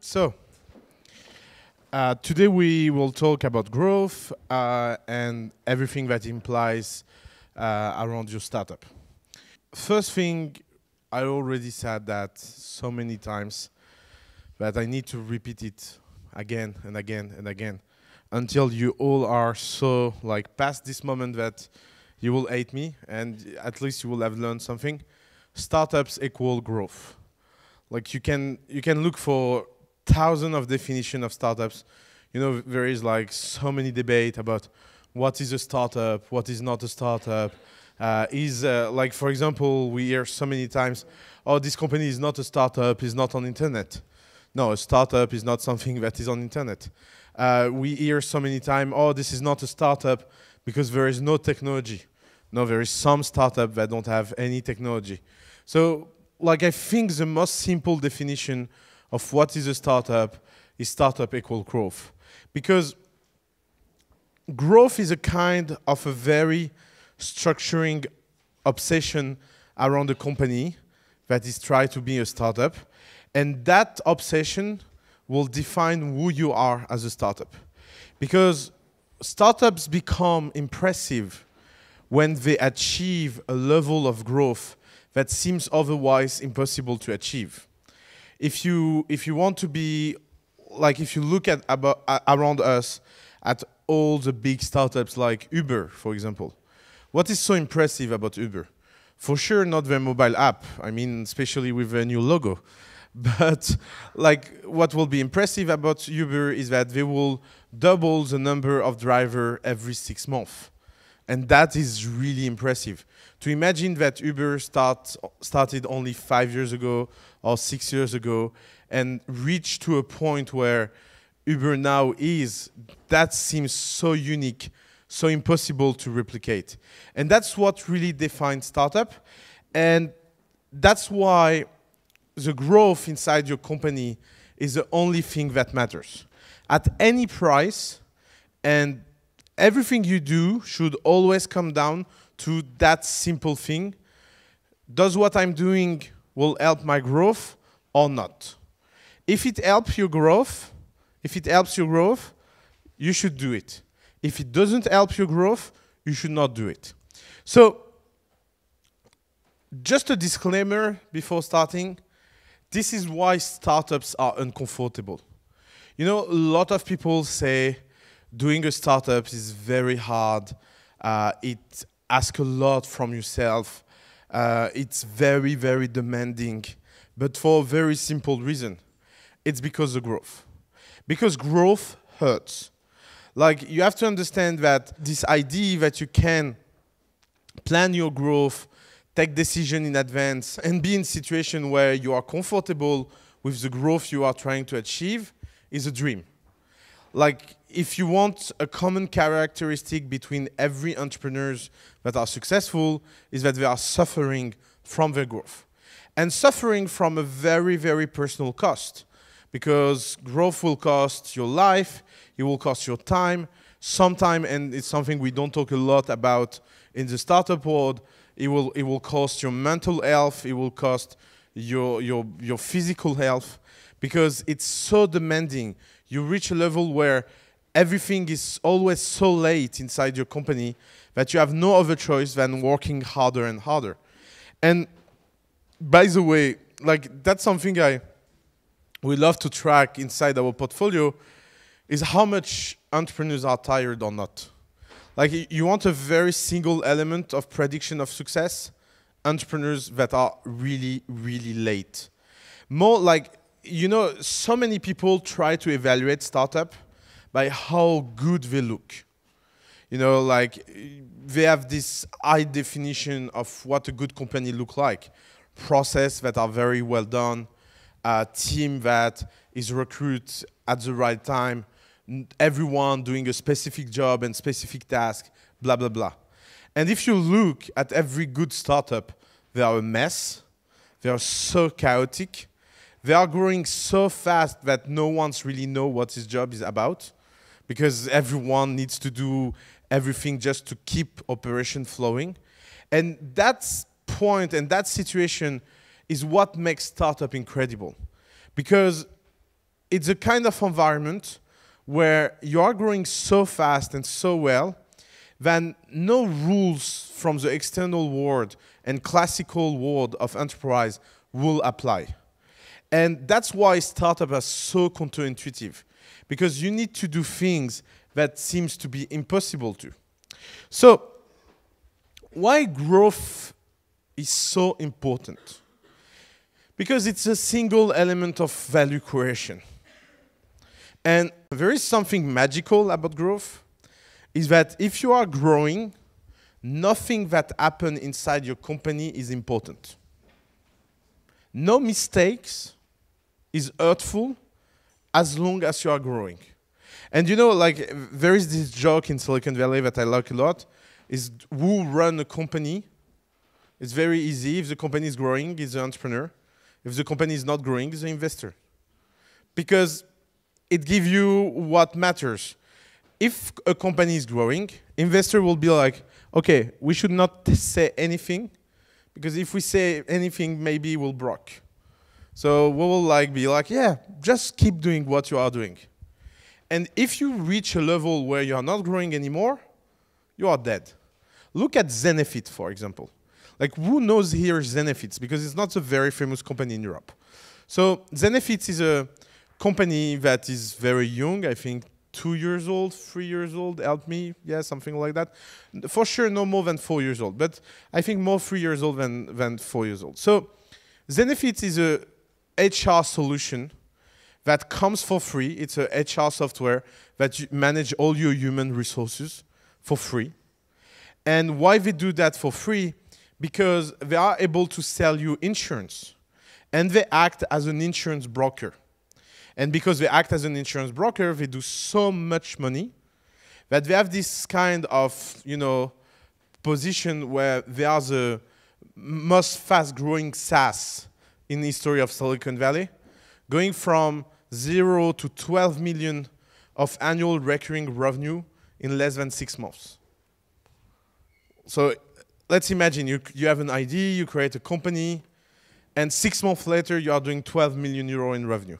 So, today we will talk about growth and everything that implies around your startup. First thing, I already said that so many times that I need to repeat it again and again and again until you all are so like past this moment that you will hate me and at least you will have learned something. Startups equal growth. Like you can look for thousands of definitions of startups. You know, there is like so many debate about what is a startup, what is not a startup. Like for example, we hear so many times, oh, this company is not a startup, it's not on internet. No, a startup is not something that is on internet. We hear so many times, oh, this is not a startup because there is no technology. No, there is some startup that don't have any technology. So, like, I think the most simple definition of what is a startup is startup equal growth. Because growth is a kind of a very structuring obsession around a company that is trying to be a startup. And that obsession will define who you are as a startup. Because startups become impressive when they achieve a level of growth that seems otherwise impossible to achieve. If you want to be, like if you look at around us at all the big startups like Uber, for example, what is so impressive about Uber? For sure not their mobile app, I mean especially with their new logo. But like what will be impressive about Uber is that they will double the number of drivers every 6 months. And that is really impressive. To imagine that Uber started only 5 years ago or 6 years ago and reached to a point where Uber now is, that seems so unique, so impossible to replicate. And that's what really defines startup. And that's why the growth inside your company is the only thing that matters. At any price, and everything you do should always come down to that simple thing. Does what I'm doing will help my growth or not? If it helps your growth, you should do it. If it doesn't help your growth, you should not do it. So, just a disclaimer before starting. This is why startups are uncomfortable. You know, a lot of people say, doing a startup is very hard. It asks a lot from yourself. It's very, very demanding, but for a very simple reason. It's because of growth. Because growth hurts. Like, you have to understand that this idea that you can plan your growth, take decisions in advance, and be in a situation where you are comfortable with the growth you are trying to achieve is a dream. Like, if you want a common characteristic between every entrepreneurs that are successful is that they are suffering from their growth. And suffering from a very, very personal cost. Because growth will cost your life, it will cost your time, sometime, and it's something we don't talk a lot about in the startup world, it will cost your mental health, it will cost your physical health, because it's so demanding. You reach a level where everything is always so late inside your company that you have no other choice than working harder and harder. And by the way, like that's something we love to track inside our portfolio is how much entrepreneurs are tired or not. Like you want a very single element of prediction of success, entrepreneurs that are really, really late. More like, you know, so many people try to evaluate startup by how good they look. You know, like they have this high definition of what a good company looks like. Process that are very well done, a team that is recruited at the right time, everyone doing a specific job and specific task, blah, blah, blah. And if you look at every good startup, they are a mess. They are so chaotic. They are growing so fast that no one's really know what his job is about because everyone needs to do everything just to keep operation flowing. And that point and that situation is what makes startup incredible because it's a kind of environment where you are growing so fast and so well that no rules from the external world and classical world of enterprise will apply. And that's why startups are so counterintuitive, because you need to do things that seems to be impossible to. So why growth is so important? Because it's a single element of value creation. And there is something magical about growth, is that if you are growing, nothing that happens inside your company is important. No mistakes is hurtful as long as you are growing. And you know, like, there is this joke in Silicon Valley that I like a lot, is who run a company? It's very easy. If the company is growing, it's the entrepreneur. If the company is not growing, it's the investor. Because it gives you what matters. If a company is growing, investor will be like, okay, we should not say anything, because if we say anything, maybe we'll broke. So we will like be like, yeah, just keep doing what you are doing. And if you reach a level where you are not growing anymore, you are dead. Look at Zenefit, for example. Like, who knows here Zenefits? Because it's not a very famous company in Europe. So Zenefits is a company that is very young, I think 2 years old, 3 years old, help me, yeah, something like that. For sure, no more than 4 years old, but I think more 3 years old than 4 years old. So Zenefits is a HR solution that comes for free. It's a HR software that you manage all your human resources for free. And why they do that for free? Because they are able to sell you insurance, and they act as an insurance broker. And because they act as an insurance broker, they do so much money that they have this kind of, you know, position where they are the most fast-growing SaaS in the history of Silicon Valley, going from 0 to 12 million of annual recurring revenue in less than 6 months. So let's imagine you have an idea, you create a company, and 6 months later you are doing 12 million euro in revenue,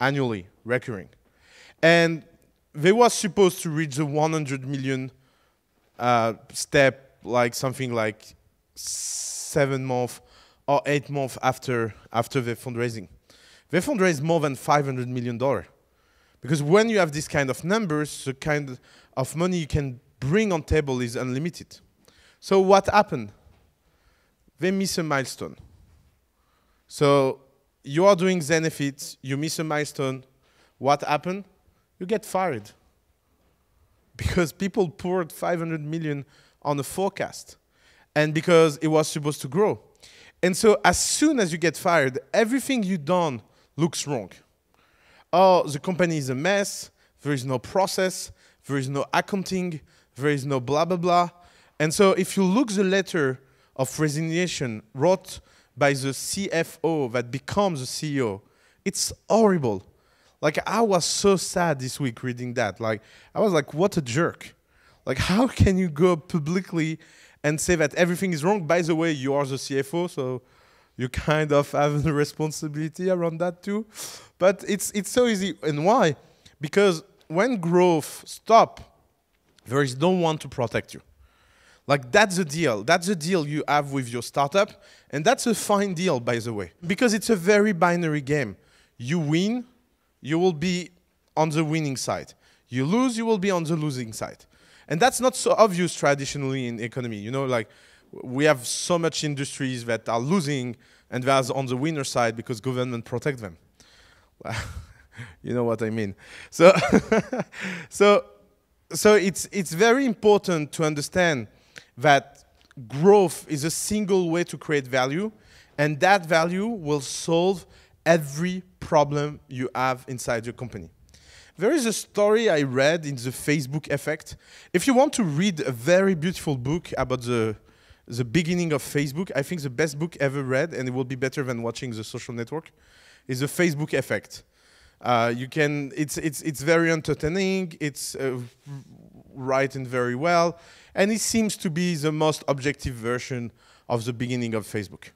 annually, recurring. And they were supposed to reach the 100 million step, like something like 7 months or 8 months after the fundraising. They fundraise more than $500 million. Because when you have this kind of numbers, the kind of money you can bring on table is unlimited. So what happened? They miss a milestone. So you are doing Zenefits, you miss a milestone. What happened? You get fired. Because people poured 500 million on the forecast, and because it was supposed to grow. And so as soon as you get fired, everything you've done looks wrong. Oh, the company is a mess, there is no process, there is no accounting, there is no blah, blah, blah. And so if you look the letter of resignation wrote by the CFO that becomes the CEO, it's horrible. Like, I was so sad this week reading that. Like, I was like, what a jerk. Like, how can you go publicly and say that everything is wrong? By the way, you are the CFO, so you kind of have a responsibility around that too. But it's so easy. And why? Because when growth stops, there is no one to protect you. Like, that's the deal. That's the deal you have with your startup. And that's a fine deal, by the way, because it's a very binary game. You win, you will be on the winning side. You lose, you will be on the losing side. And that's not so obvious traditionally in economy. You know, like, we have so much industries that are losing and that's on the winner side because government protect them. You know what I mean. So, so it's very important to understand that growth is a single way to create value, and that value will solve every problem you have inside your company. There is a story I read in the Facebook effect. If you want to read a very beautiful book about the beginning of Facebook, I think the best book ever read, and it will be better than watching The Social Network, is The Facebook Effect. It's very entertaining, it's written very well, and it seems to be the most objective version of the beginning of Facebook.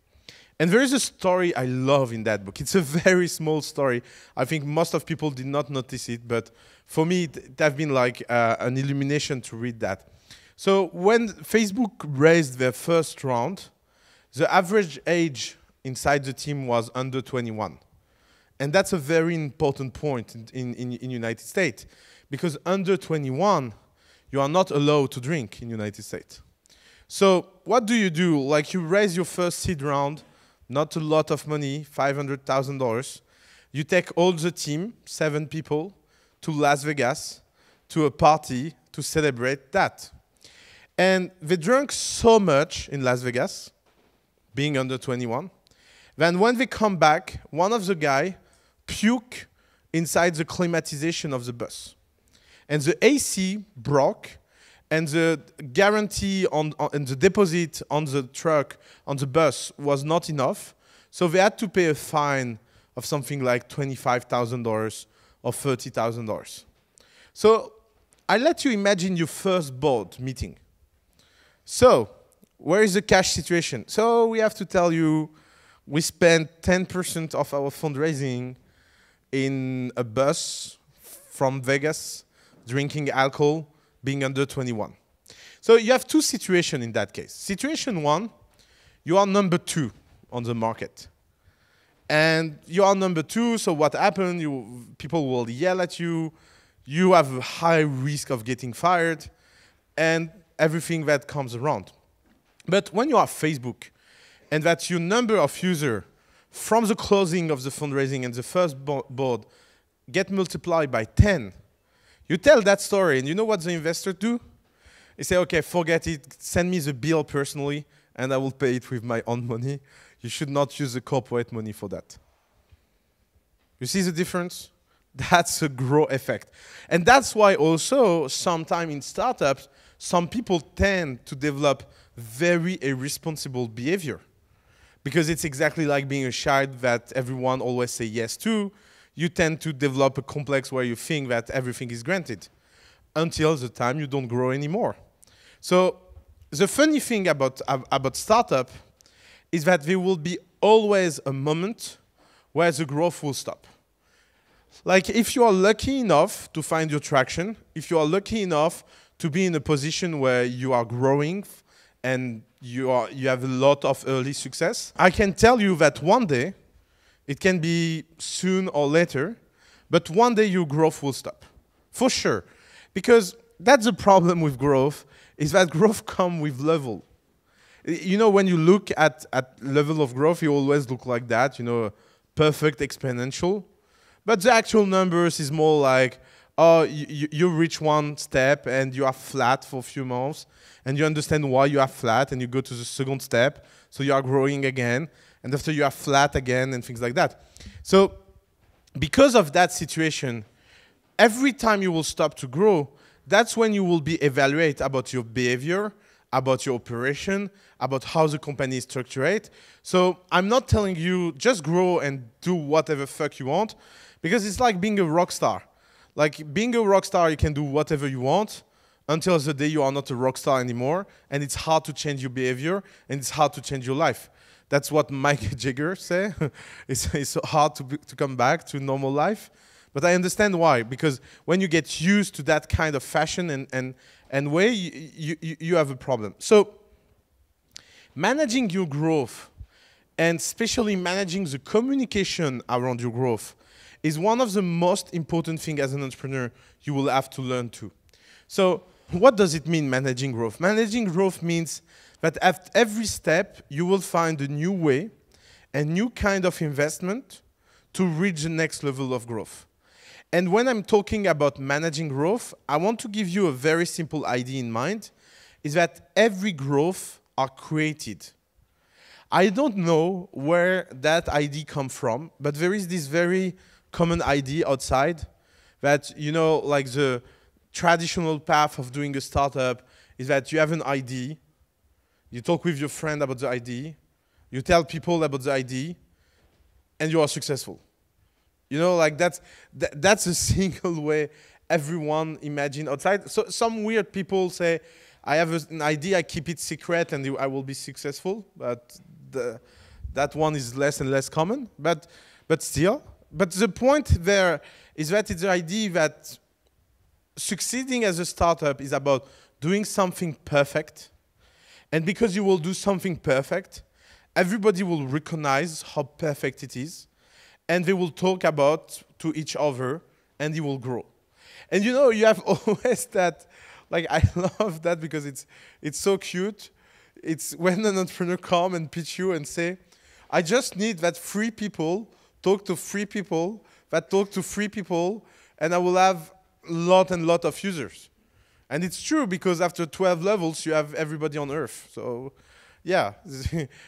And there is a story I love in that book. It's a very small story. I think most of people did not notice it, but for me, it has been like an illumination to read that. So when Facebook raised their first round, the average age inside the team was under 21. And that's a very important point in United States, because under 21, you are not allowed to drink in United States. So what do you do? Like, you raise your first seed round, not a lot of money, $500,000. You take all the team, 7 people, to Las Vegas, to a party to celebrate that. And they drank so much in Las Vegas, being under 21, then when they come back, one of the guys puke inside the climatization of the bus. And the AC broke, and the guarantee and the deposit on the truck, on the bus, was not enough. So they had to pay a fine of something like $25,000 or $30,000. So I let you imagine your first board meeting. So where is the cash situation? So we have to tell you, we spent 10% of our fundraising in a bus from Vegas, drinking alcohol, being under 21. So you have two situations in that case. Situation one, you are number 2 on the market. And you are number 2, so what happened? People will yell at you. You have a high risk of getting fired and everything that comes around. But when you are Facebook, and that your number of users from the closing of the fundraising and the first board get multiplied by 10, you tell that story, and you know what the investors do? They say, okay, forget it, send me the bill personally, and I will pay it with my own money. You should not use the corporate money for that. You see the difference? That's a grow effect. And that's why also, sometimes in startups, some people tend to develop very irresponsible behavior. Because it's exactly like being a child that everyone always says yes to. You tend to develop a complex where you think that everything is granted until the time you don't grow anymore. So the funny thing about startup is that there will be always a moment where the growth will stop. Like, if you are lucky enough to find your traction, if you are lucky enough to be in a position where you are growing and you have a lot of early success, I can tell you that one day, it can be soon or later, but one day your growth will stop, for sure. Because that's the problem with growth, is that growth comes with level. You know, when you look at level of growth, you always look like that, you know, perfect exponential. But the actual numbers is more like, oh, you reach one step and you are flat for a few months, and you understand why you are flat, and you go to the second step, so you are growing again, and after you are flat again, and things like that. So because of that situation, every time you will stop to grow, that's when you will be evaluated about your behavior, about your operation, about how the company is structured. So I'm not telling you just grow and do whatever fuck you want, because it's like being a rock star. Like, being a rock star, you can do whatever you want until the day you are not a rock star anymore, and it's hard to change your behavior, and it's hard to change your life. That's what Mike Jagger said. It's hard to come back to normal life. But I understand why, because when you get used to that kind of fashion and way, you have a problem. So managing your growth, and especially managing the communication around your growth, is one of the most important things as an entrepreneur you will have to learn to. So what does it mean, managing growth? Managing growth means that at every step, you will find a new way, a new kind of investment to reach the next level of growth. And when I'm talking about managing growth, I want to give you a very simple idea in mind, is that every growth are created. I don't know where that idea comes from, but there is this very common idea outside that, you know, like the traditional path of doing a startup is that you have an idea, you talk with your friend about the idea, you tell people about the idea, and you are successful. You know, like that's a single way everyone imagine outside. So some weird people say, I have an idea, I keep it secret, and I will be successful. But that one is less and less common, but still. But the point there is that it's the idea that succeeding as a startup is about doing something perfect. And because you will do something perfect, everybody will recognize how perfect it is. And they will talk about to each other, and it will grow. And you know, you have always that, like, I love that because it's so cute. It's when an entrepreneur comes and pitch you and say, I just need that 3 people talk to 3 people that talk to 3 people, and I will have lot and lot of users. And it's true, because after 12 levels, you have everybody on Earth. So yeah,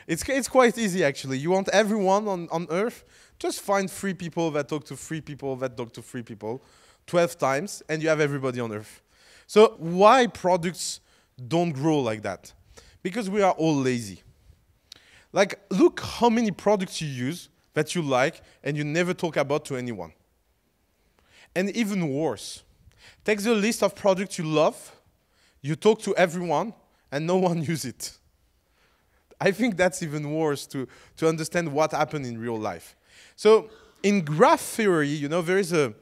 it's quite easy, actually. You want everyone on Earth? Just find 3 people that talk to 3 people that talk to 3 people 12 times, and you have everybody on Earth. So why products don't grow like that? Because we are all lazy. Like, look how many products you use that you like and you never talk about to anyone. And even worse, take the list of products you love, you talk to everyone, and no one uses it. I think that's even worse to understand what happened in real life. So in graph theory, you know, there is a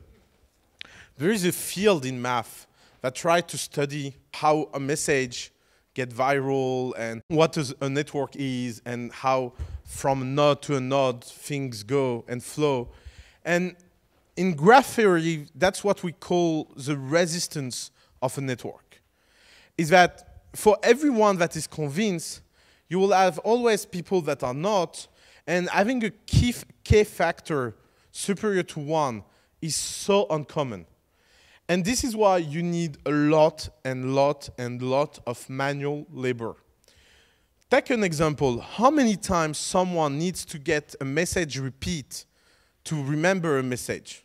field in math that tries to study how a message gets viral and what a network is and how from node to a node things go and flow. And in graph theory, that's what we call the resistance of a network. Is that for everyone that is convinced, you will have always people that are not, and having a K factor superior to 1 is so uncommon. And this is why you need a lot and lot and lot of manual labor. Take an example. How many times someone needs to get a message repeat to remember a message?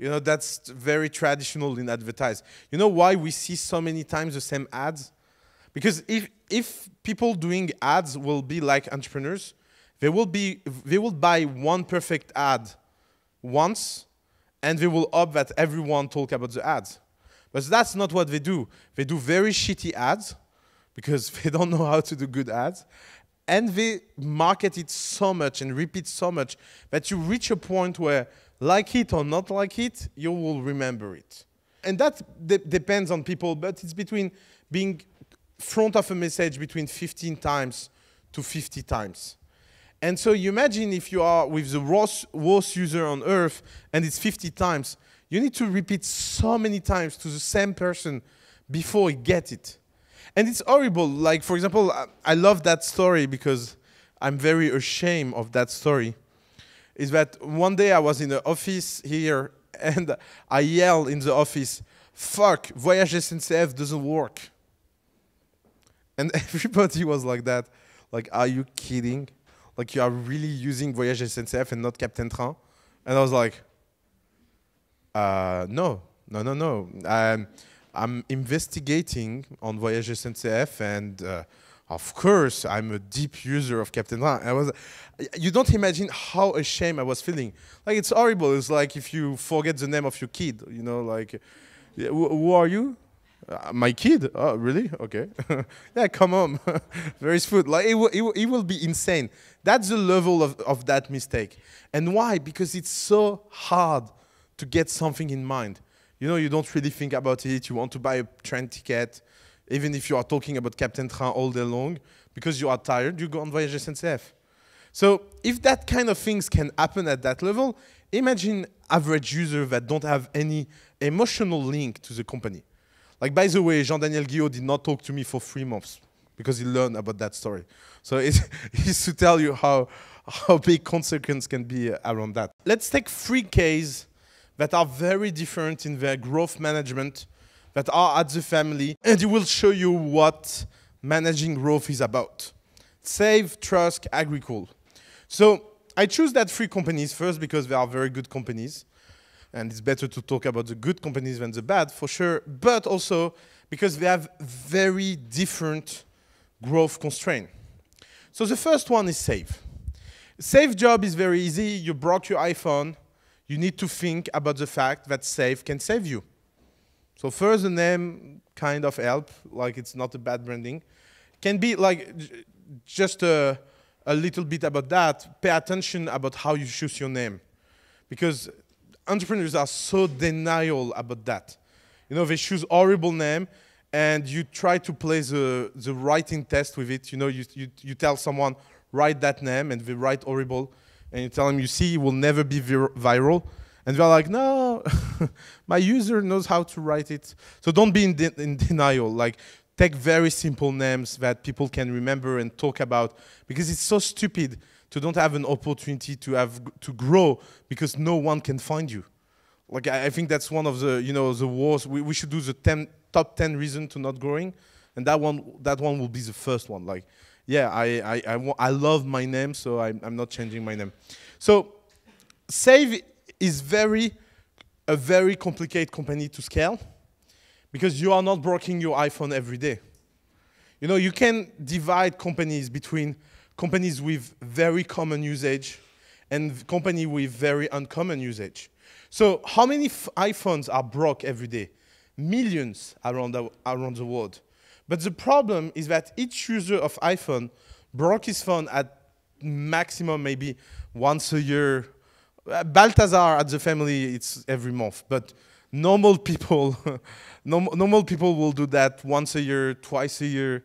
You know, that's very traditional in advertising. You know why we see so many times the same ads? Because if people doing ads will be like entrepreneurs, they will buy one perfect ad once, and they will hope that everyone talk about the ads. But that's not what they do. They do very shitty ads because they don't know how to do good ads. And they market it so much and repeat so much that you reach a point where, like it or not like it, you will remember it. And that depends on people, but it's between being front of a message between 15 times to 50 times. And so you imagine if you are with the worst user on Earth and it's 50 times, you need to repeat so many times to the same person before he gets it. And it's horrible. Like, for example, I love that story because I'm very ashamed of that story. Is that one day I was in the office here and I yelled in the office, fuck, Voyage SNCF doesn't work. And everybody was like that. Like, are you kidding? Like, you are really using Voyage SNCF and not Captain Train? And I was like, no. I'm investigating on Voyage SNCF, and of course, I'm a deep user of Captain Train. You don't imagine how ashamed I was feeling. Like, it's horrible. It's like if you forget the name of your kid, you know, like, who are you? My kid? Oh, really? Okay. Yeah, come home. There is food. Like, it will be insane. That's the level of that mistake. And why? Because it's so hard to get something in mind. You know, you don't really think about it. You want to buy a train ticket, even if you are talking about Captain Train all day long, because you are tired, you go on Voyage SNCF. So if that kind of things can happen at that level, imagine average users that don't have any emotional link to the company. Like, by the way, Jean-Daniel Guillot did not talk to me for 3 months because he learned about that story. So it's to tell you how big consequences can be around that. Let's take 3 cases that are very different in their growth management, that are at the family, and it will show you what managing growth is about. Save, Trust, Agricool. So I choose that 3 companies first because they are very good companies, and it's better to talk about the good companies than the bad, for sure, but also because they have very different growth constraints. So the first one is Save. Save job is very easy. You brought your iPhone. You need to think about the fact that Save can save you. So first, the name kind of help, like it's not a bad branding. Can be like just a a little bit about that, pay attention about how you choose your name. Because entrepreneurs are so denial about that. You know, they choose horrible name, and you try to play the writing test with it. You know, you tell someone, write that name, and they write horrible. And you tell them, you see, it will never be viral. And they're like, no, my user knows how to write it. So don't be in denial. Like, take very simple names that people can remember and talk about, because it's so stupid to don't have an opportunity to grow because no one can find you. Like, I think that's one of the, you know, the worst. We should do the top 10 reasons to not growing, and that one will be the first one. Like, yeah, I love my name, so I'm not changing my name. So Save is a very complicated company to scale, because you are not breaking your iPhone every day. You know, you can divide companies between companies with very common usage and company with very uncommon usage. So how many iPhones are broke every day? Millions around the world. But the problem is that each user of iPhone broke his phone at maximum maybe once a year. Balthazar at the family, it's every month. But normal people, normal people will do that once a year, twice a year.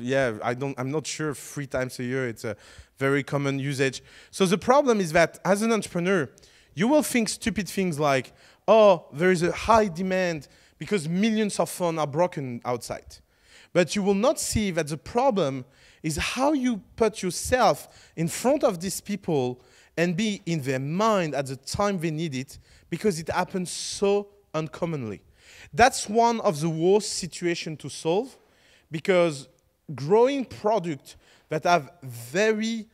Yeah, I'm not sure, 3 times a year. It's a very common usage. So the problem is that as an entrepreneur, you will think stupid things like, oh, there is a high demand because millions of phones are broken outside. But you will not see that the problem is how you put yourself in front of these people and be in their mind at the time they need it, because it happens so uncommonly. That's one of the worst situations to solve, because growing products that have very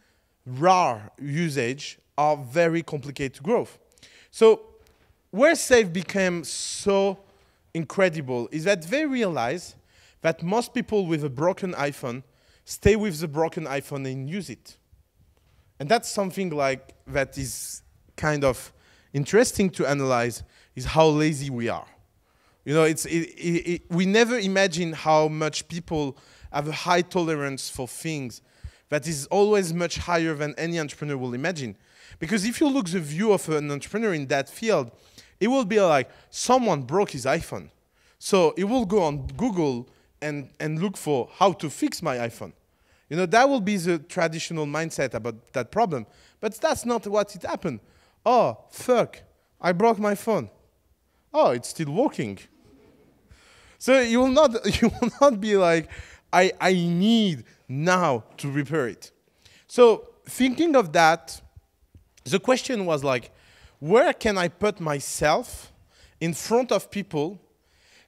rare usage are very complicated to grow. So where Save became so incredible is that they realize that most people with a broken iPhone stay with the broken iPhone and use it. And that's something like that is kind of interesting to analyze, is how lazy we are. You know, we never imagine how much people have a high tolerance for things that is always much higher than any entrepreneur will imagine. Because if you look the view of an entrepreneur in that field, it will be like, someone broke his iPhone. So it will go on Google and look for how to fix my iPhone. You know, that will be the traditional mindset about that problem. But that's not what it happened. Oh, fuck, I broke my phone. Oh, it's still working. So you will not be like, I need now to repair it. So thinking of that, the question was like, where can I put myself in front of people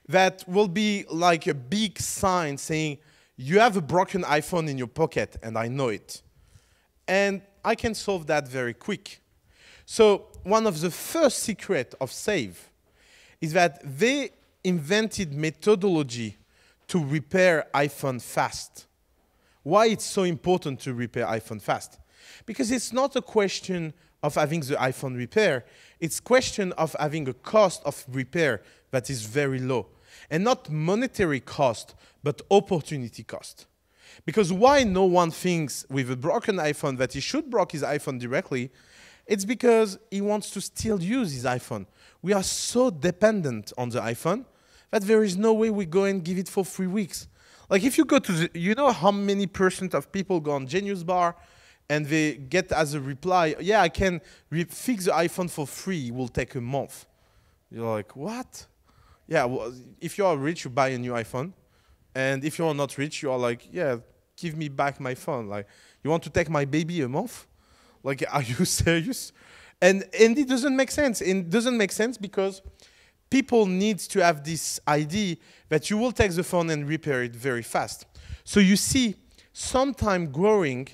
that will be like a big sign saying, you have a broken iPhone in your pocket and I know it. And I can solve that very quick. So one of the first secrets of Save is that they invented methodology to repair iPhone fast. Why it's so important to repair iPhone fast? Because it's not a question of having the iPhone repair, it's a question of having a cost of repair that is very low. And not monetary cost, but opportunity cost. Because why no one thinks with a broken iPhone that he should break his iPhone directly? It's because he wants to still use his iPhone. We are so dependent on the iPhone that there is no way we go and give it for 3 weeks. Like, if you go to the, you know how many % of people go on Genius Bar and they get as a reply, yeah, I can fix the iPhone for free, it will take a month. You're like, what? Yeah, well, if you are rich, you buy a new iPhone. And if you are not rich, you are like, yeah, give me back my phone. Like, you want to take my baby a month? Like, are you serious? And it doesn't make sense. It doesn't make sense because people need to have this idea that you will take the phone and repair it very fast. So you see, sometimes growing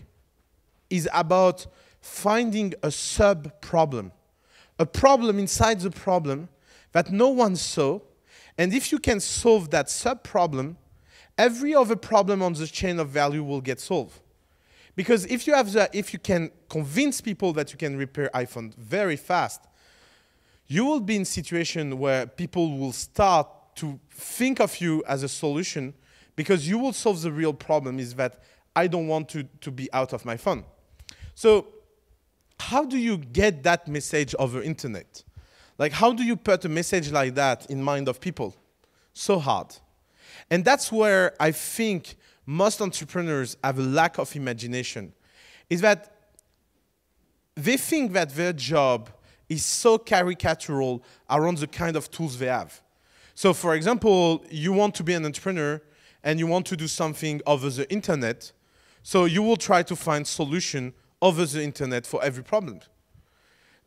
is about finding a sub-problem, a problem inside the problem that no one saw. And if you can solve that sub-problem, every other problem on the chain of value will get solved. Because if you can convince people that you can repair iPhone very fast, you will be in a situation where people will start to think of you as a solution, because you will solve the real problem, is that I don't want to be out of my phone. So how do you get that message over internet? Like, how do you put a message like that in mind of people? So hard. And that's where I think most entrepreneurs have a lack of imagination, is that they think that their job is so caricatural around the kind of tools they have. So for example, you want to be an entrepreneur and you want to do something over the internet, so you will try to find solution over the internet for every problem.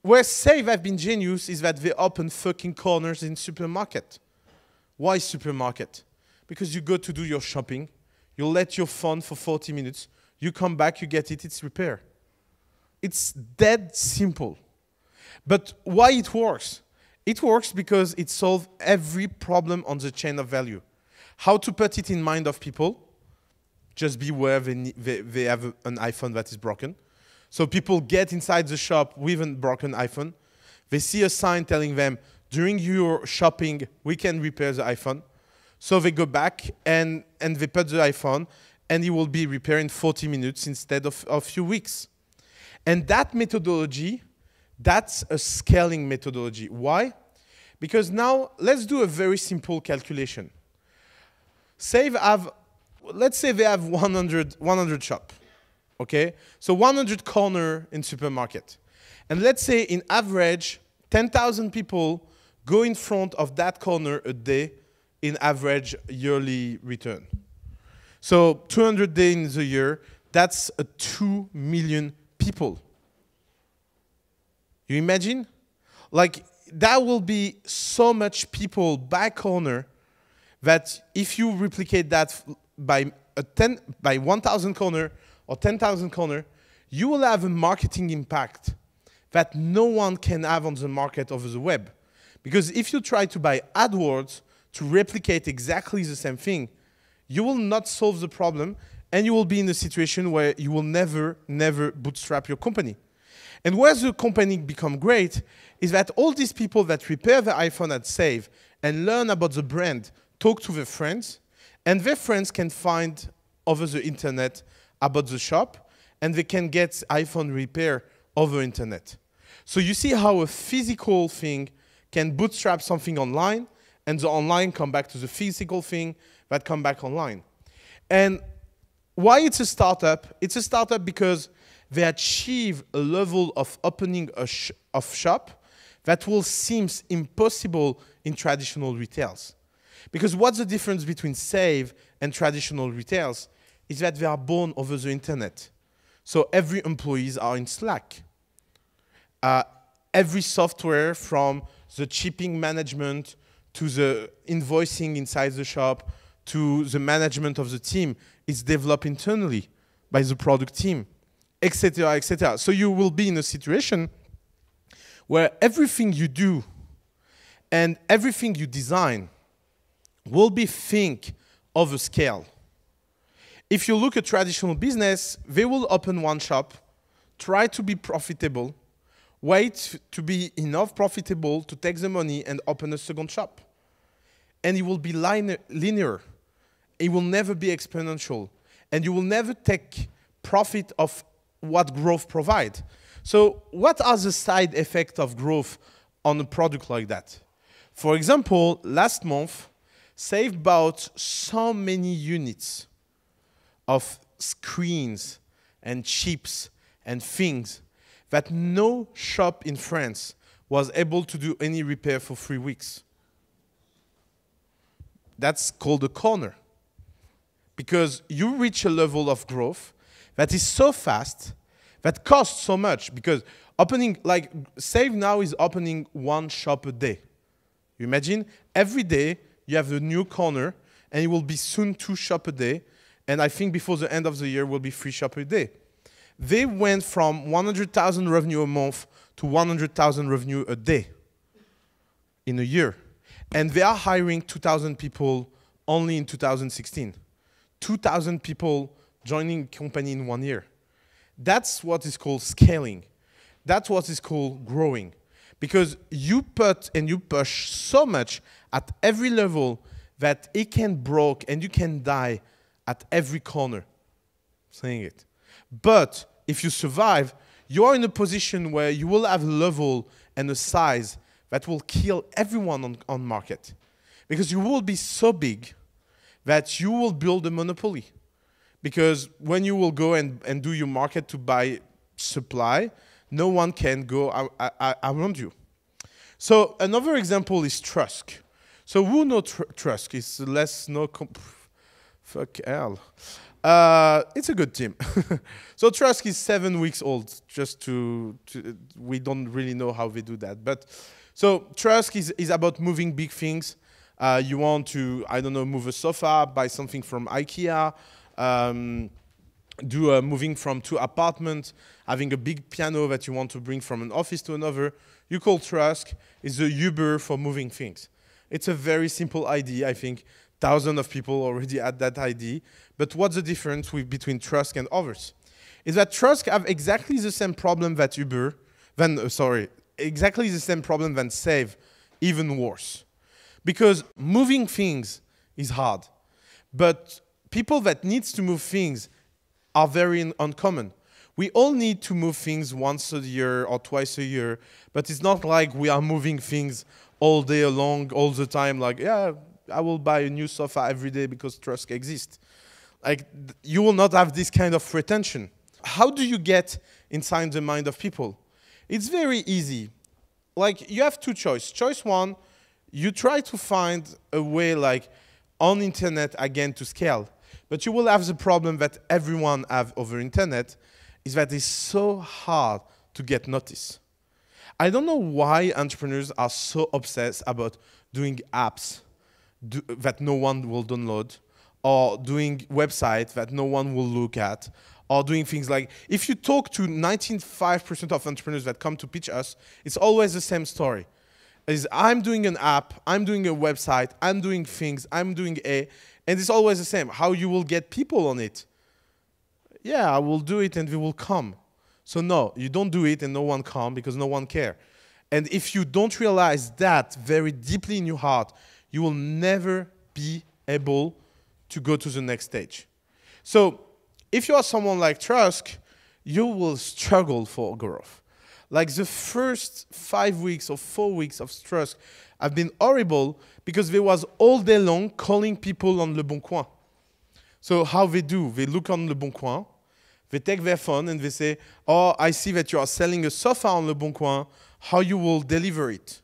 Where Save have been genius is that they open fucking corners in supermarket. Why supermarket? Because you go to do your shopping, you let your phone for 40 minutes, you come back, you get it, it's repaired. It's dead simple. But why it works? It works because it solves every problem on the chain of value. How to put it in mind of people? Just beware they have an iPhone that is broken. So people get inside the shop with a broken iPhone. They see a sign telling them, during your shopping, we can repair the iPhone. So they go back and they put the iPhone, and it will be repaired in 40 minutes instead of a few weeks. And that methodology, that's a scaling methodology. Why? Because now let's do a very simple calculation. Save have, let's say they have 100 shops, okay? So 100 corners in supermarket. And let's say in average, 10,000 people go in front of that corner a day in average yearly return. So 200 days in the year, that's 2 million people. You imagine? Like, that will be so much people by corner that if you replicate that by 1,000 corner or 10,000 corner, you will have a marketing impact that no one can have on the market over the web. Because if you try to buy AdWords to replicate exactly the same thing, you will not solve the problem, and you will be in a situation where you will never, never bootstrap your company. And where the company become great is that all these people that repair their iPhone at Save and learn about the brand, talk to their friends, and their friends can find over the internet about the shop, and they can get iPhone repair over internet. So you see how a physical thing can bootstrap something online, and the online come back to the physical thing that come back online. And why it's a startup? It's a startup because they achieve a level of opening of shop that will seem impossible in traditional retails. Because what's the difference between Save and traditional retails is that they are born over the internet. So every employees are in Slack. Every software from the shipping management to the invoicing inside the shop to the management of the team is developed internally by the product team, etc., etc. So you will be in a situation where everything you do and everything you design will be think of a scale. If you look at traditional business, they will open one shop, try to be profitable, wait to be enough profitable to take the money and open a second shop. And it will be linear. It will never be exponential. And you will never take profit of what growth provides. So what are the side effects of growth on a product like that? For example, last month, Save bought so many units of screens and chips and things that no shop in France was able to do any repair for 3 weeks. That's called a corner. Because you reach a level of growth that is so fast, that costs so much, because opening, like Save now is opening one shop a day. You imagine? Every day, you have the new corner, and it will be soon 2 shops a day. And I think before the end of the year, will be 3 shops a day. They went from 100,000 revenue a month to 100,000 revenue a day in a year. And they are hiring 2,000 people only in 2016. 2,000 people joining company in 1 year. That's what is called scaling. That's what is called growing. Because you put and you push so much at every level that it can break and you can die at every corner. saying it. But if you survive, you are in a position where you will have a level and a size that will kill everyone on market. Because you will be so big that you will build a monopoly. Because when you will go and do your market to buy supply, no one can go around you. So another example is Trusk. So who knows Trusk? It's less no fuck hell. It's a good team. So Trusk is 7 weeks old. Just to we don't really know how they do that. But so Trusk is about moving big things. You want to, I don't know, move a sofa, buy something from IKEA, do moving from two apartments, having a big piano that you want to bring from an office to another. You call Trusk. It's the Uber for moving things. It's a very simple idea, I think. Thousands of people already had that idea. But what's the difference between Trusk and others? Is that Trusk have exactly the same problem that Uber, exactly the same problem than Save, even worse. Because moving things is hard. But people that needs to move things are very uncommon. We all need to move things once a year or twice a year, but it's not like we are moving things all day long, all the time, like, yeah, I will buy a new sofa every day because Trusk exists. Like, you will not have this kind of retention. How do you get inside the mind of people? It's very easy. Like, you have two choices. Choice one, you try to find a way, like, on internet again to scale. But you will have the problem that everyone have over internet, is that it's so hard to get noticed. I don't know why entrepreneurs are so obsessed about doing apps that no one will download, or doing websites that no one will look at, or doing things like, if you talk to 95% of entrepreneurs that come to pitch us, it's always the same story. Is I'm doing an app, I'm doing a website, I'm doing things, I'm doing A, and it's always the same. How you will get people on it? Yeah, I will do it and we will come. So no, you don't do it and no one come because no one care. And if you don't realize that very deeply in your heart, you will never be able to go to the next stage. So if you are someone like Trusk, you will struggle for growth. Like the first 5 weeks or 4 weeks of Trusk have been horrible because they was all day long calling people on Leboncoin. So how they do, they look on Leboncoin, they take their phone and they say, oh, I see that you are selling a sofa on Leboncoin, how you will deliver it?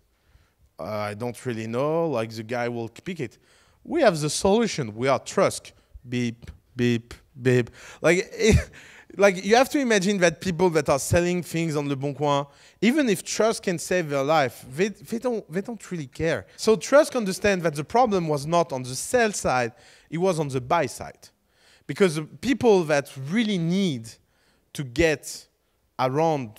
I don't really know, like the guy will pick it. We have the solution, we are Trusk. Beep, beep, beep. Like you have to imagine that people that are selling things on Leboncoin, even if Trusk can save their life, they don't really care. So Trusk understand that the problem was not on the sell side, it was on the buy side. Because the people that really need to get around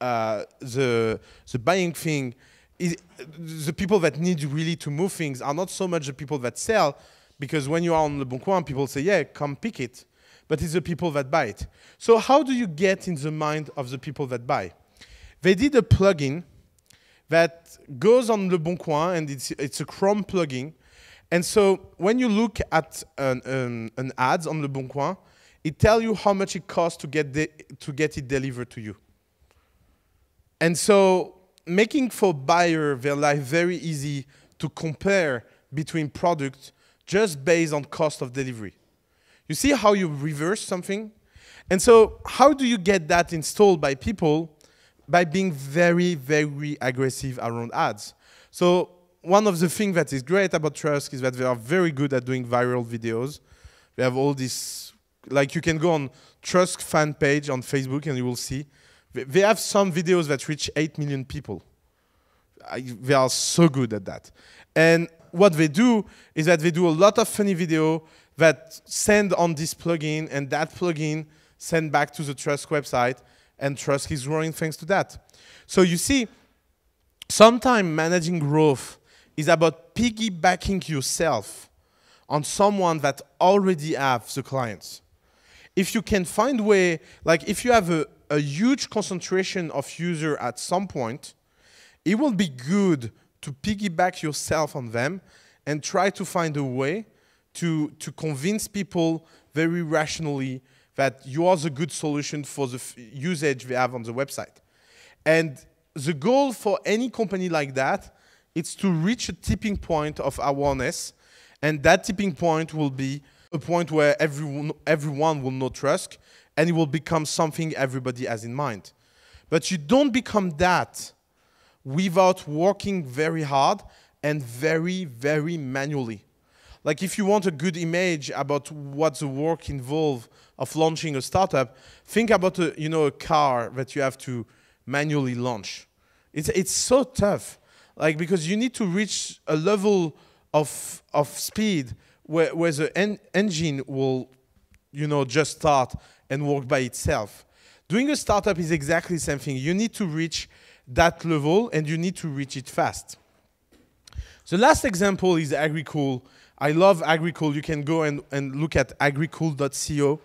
the buying thing, the people that need really to move things are not so much the people that sell, because when you are on Leboncoin, people say, yeah, come pick it, but it's the people that buy it. So how do you get in the mind of the people that buy? They did a plugin that goes on Leboncoin, and it's a Chrome plugin. And so when you look at an ad on Leboncoin, it tells you how much it costs to get it delivered to you. And so making for buyer their life very easy to compare between products just based on cost of delivery. You see how you reverse something? And so how do you get that installed by people? By being very, very aggressive around ads. So one of the things that is great about Trusk is that they are very good at doing viral videos. They have all this, like you can go on Trusk fan page on Facebook and you will see. They have some videos that reach 8 million people. They are so good at that. And what they do is that they do a lot of funny videos that send on this plugin, and that plugin send back to the Trusk website, and Trusk is growing thanks to that. So you see, sometimes managing growth is about piggybacking yourself on someone that already have the clients. If you can find way, like if you have a huge concentration of user at some point, it will be good to piggyback yourself on them and try to find a way to convince people very rationally that you are the good solution for the usage we have on the website. And the goal for any company like that is to reach a tipping point of awareness, and that tipping point will be a point where everyone will know Trusk, and it will become something everybody has in mind. But you don't become that without working very hard and very, very manually. Like if you want a good image about what the work involved of launching a startup, think about a, you know, a car that you have to manually launch. It's so tough, like, because you need to reach a level of speed where the engine will, you know, just start and work by itself. Doing a startup is exactly the same thing. You need to reach that level and you need to reach it fast. The last example is Agricool. I love Agricool. You can go and look at agricool.co.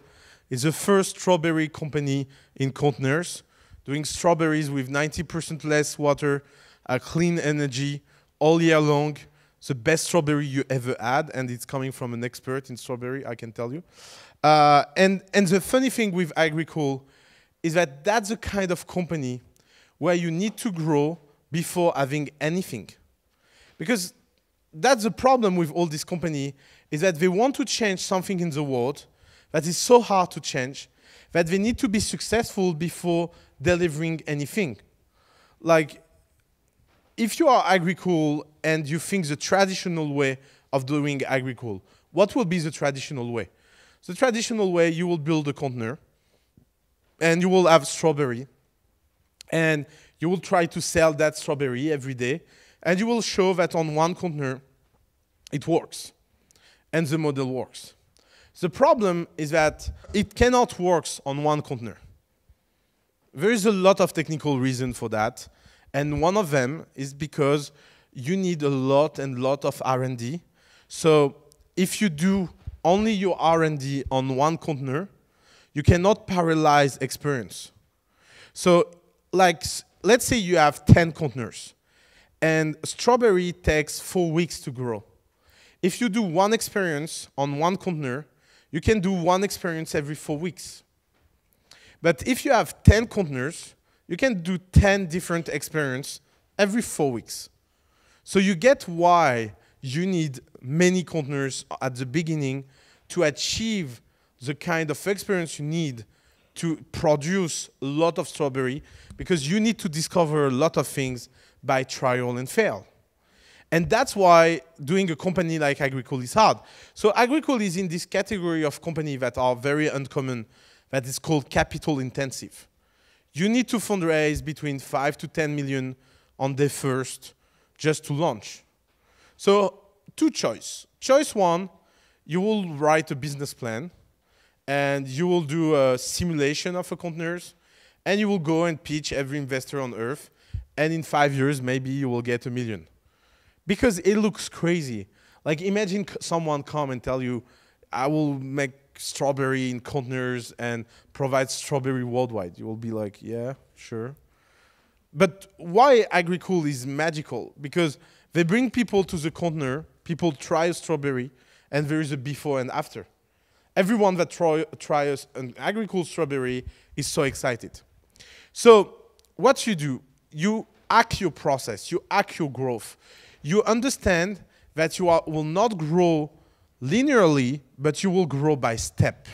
It's the first strawberry company in containers, doing strawberries with 90% less water, clean energy, all year long. The best strawberry you ever had, and it's coming from an expert in strawberry, I can tell you. And the funny thing with Agricool is that that's the kind of company where you need to grow before having anything. Because that's the problem with all this company, is that they want to change something in the world that is so hard to change that they need to be successful before delivering anything. Like, if you are Agricool and you think the traditional way of doing Agricool, what will be the traditional way? The traditional way, you will build a container and you will have strawberry and you will try to sell that strawberry every day, and you will show that on one container it works and the model works. The problem is that it cannot work on one container. There is a lot of technical reason for that, and one of them is because you need a lot of R&D. So if you do only your R&D on one container, you cannot parallelize experience. So like, let's say you have 10 containers. And strawberry takes 4 weeks to grow. If you do one experience on one container, you can do one experience every 4 weeks. But if you have 10 containers, you can do 10 different experiences every 4 weeks. So you get why you need many containers at the beginning to achieve the kind of experience you need to produce a lot of strawberry, because you need to discover a lot of things by trial and fail. And that's why doing a company like Agricool is hard. So Agricool is in this category of company that are very uncommon, that is called capital intensive. You need to fundraise between 5 to 10 million on day first just to launch. So two choices. Choice one, you will write a business plan and you will do a simulation of a containers and you will go and pitch every investor on earth. And in 5 years, maybe you will get $1 million. Because it looks crazy. Like, imagine someone come and tell you, I will make strawberry in containers and provide strawberry worldwide. You will be like, yeah, sure. But why Agricool is magical? Because they bring people to the container, people try a strawberry, and there is a before and after. Everyone that tries an Agricool strawberry is so excited. So what you do, you hack your process, you hack your growth. You understand that you will not grow linearly, but you will grow by step.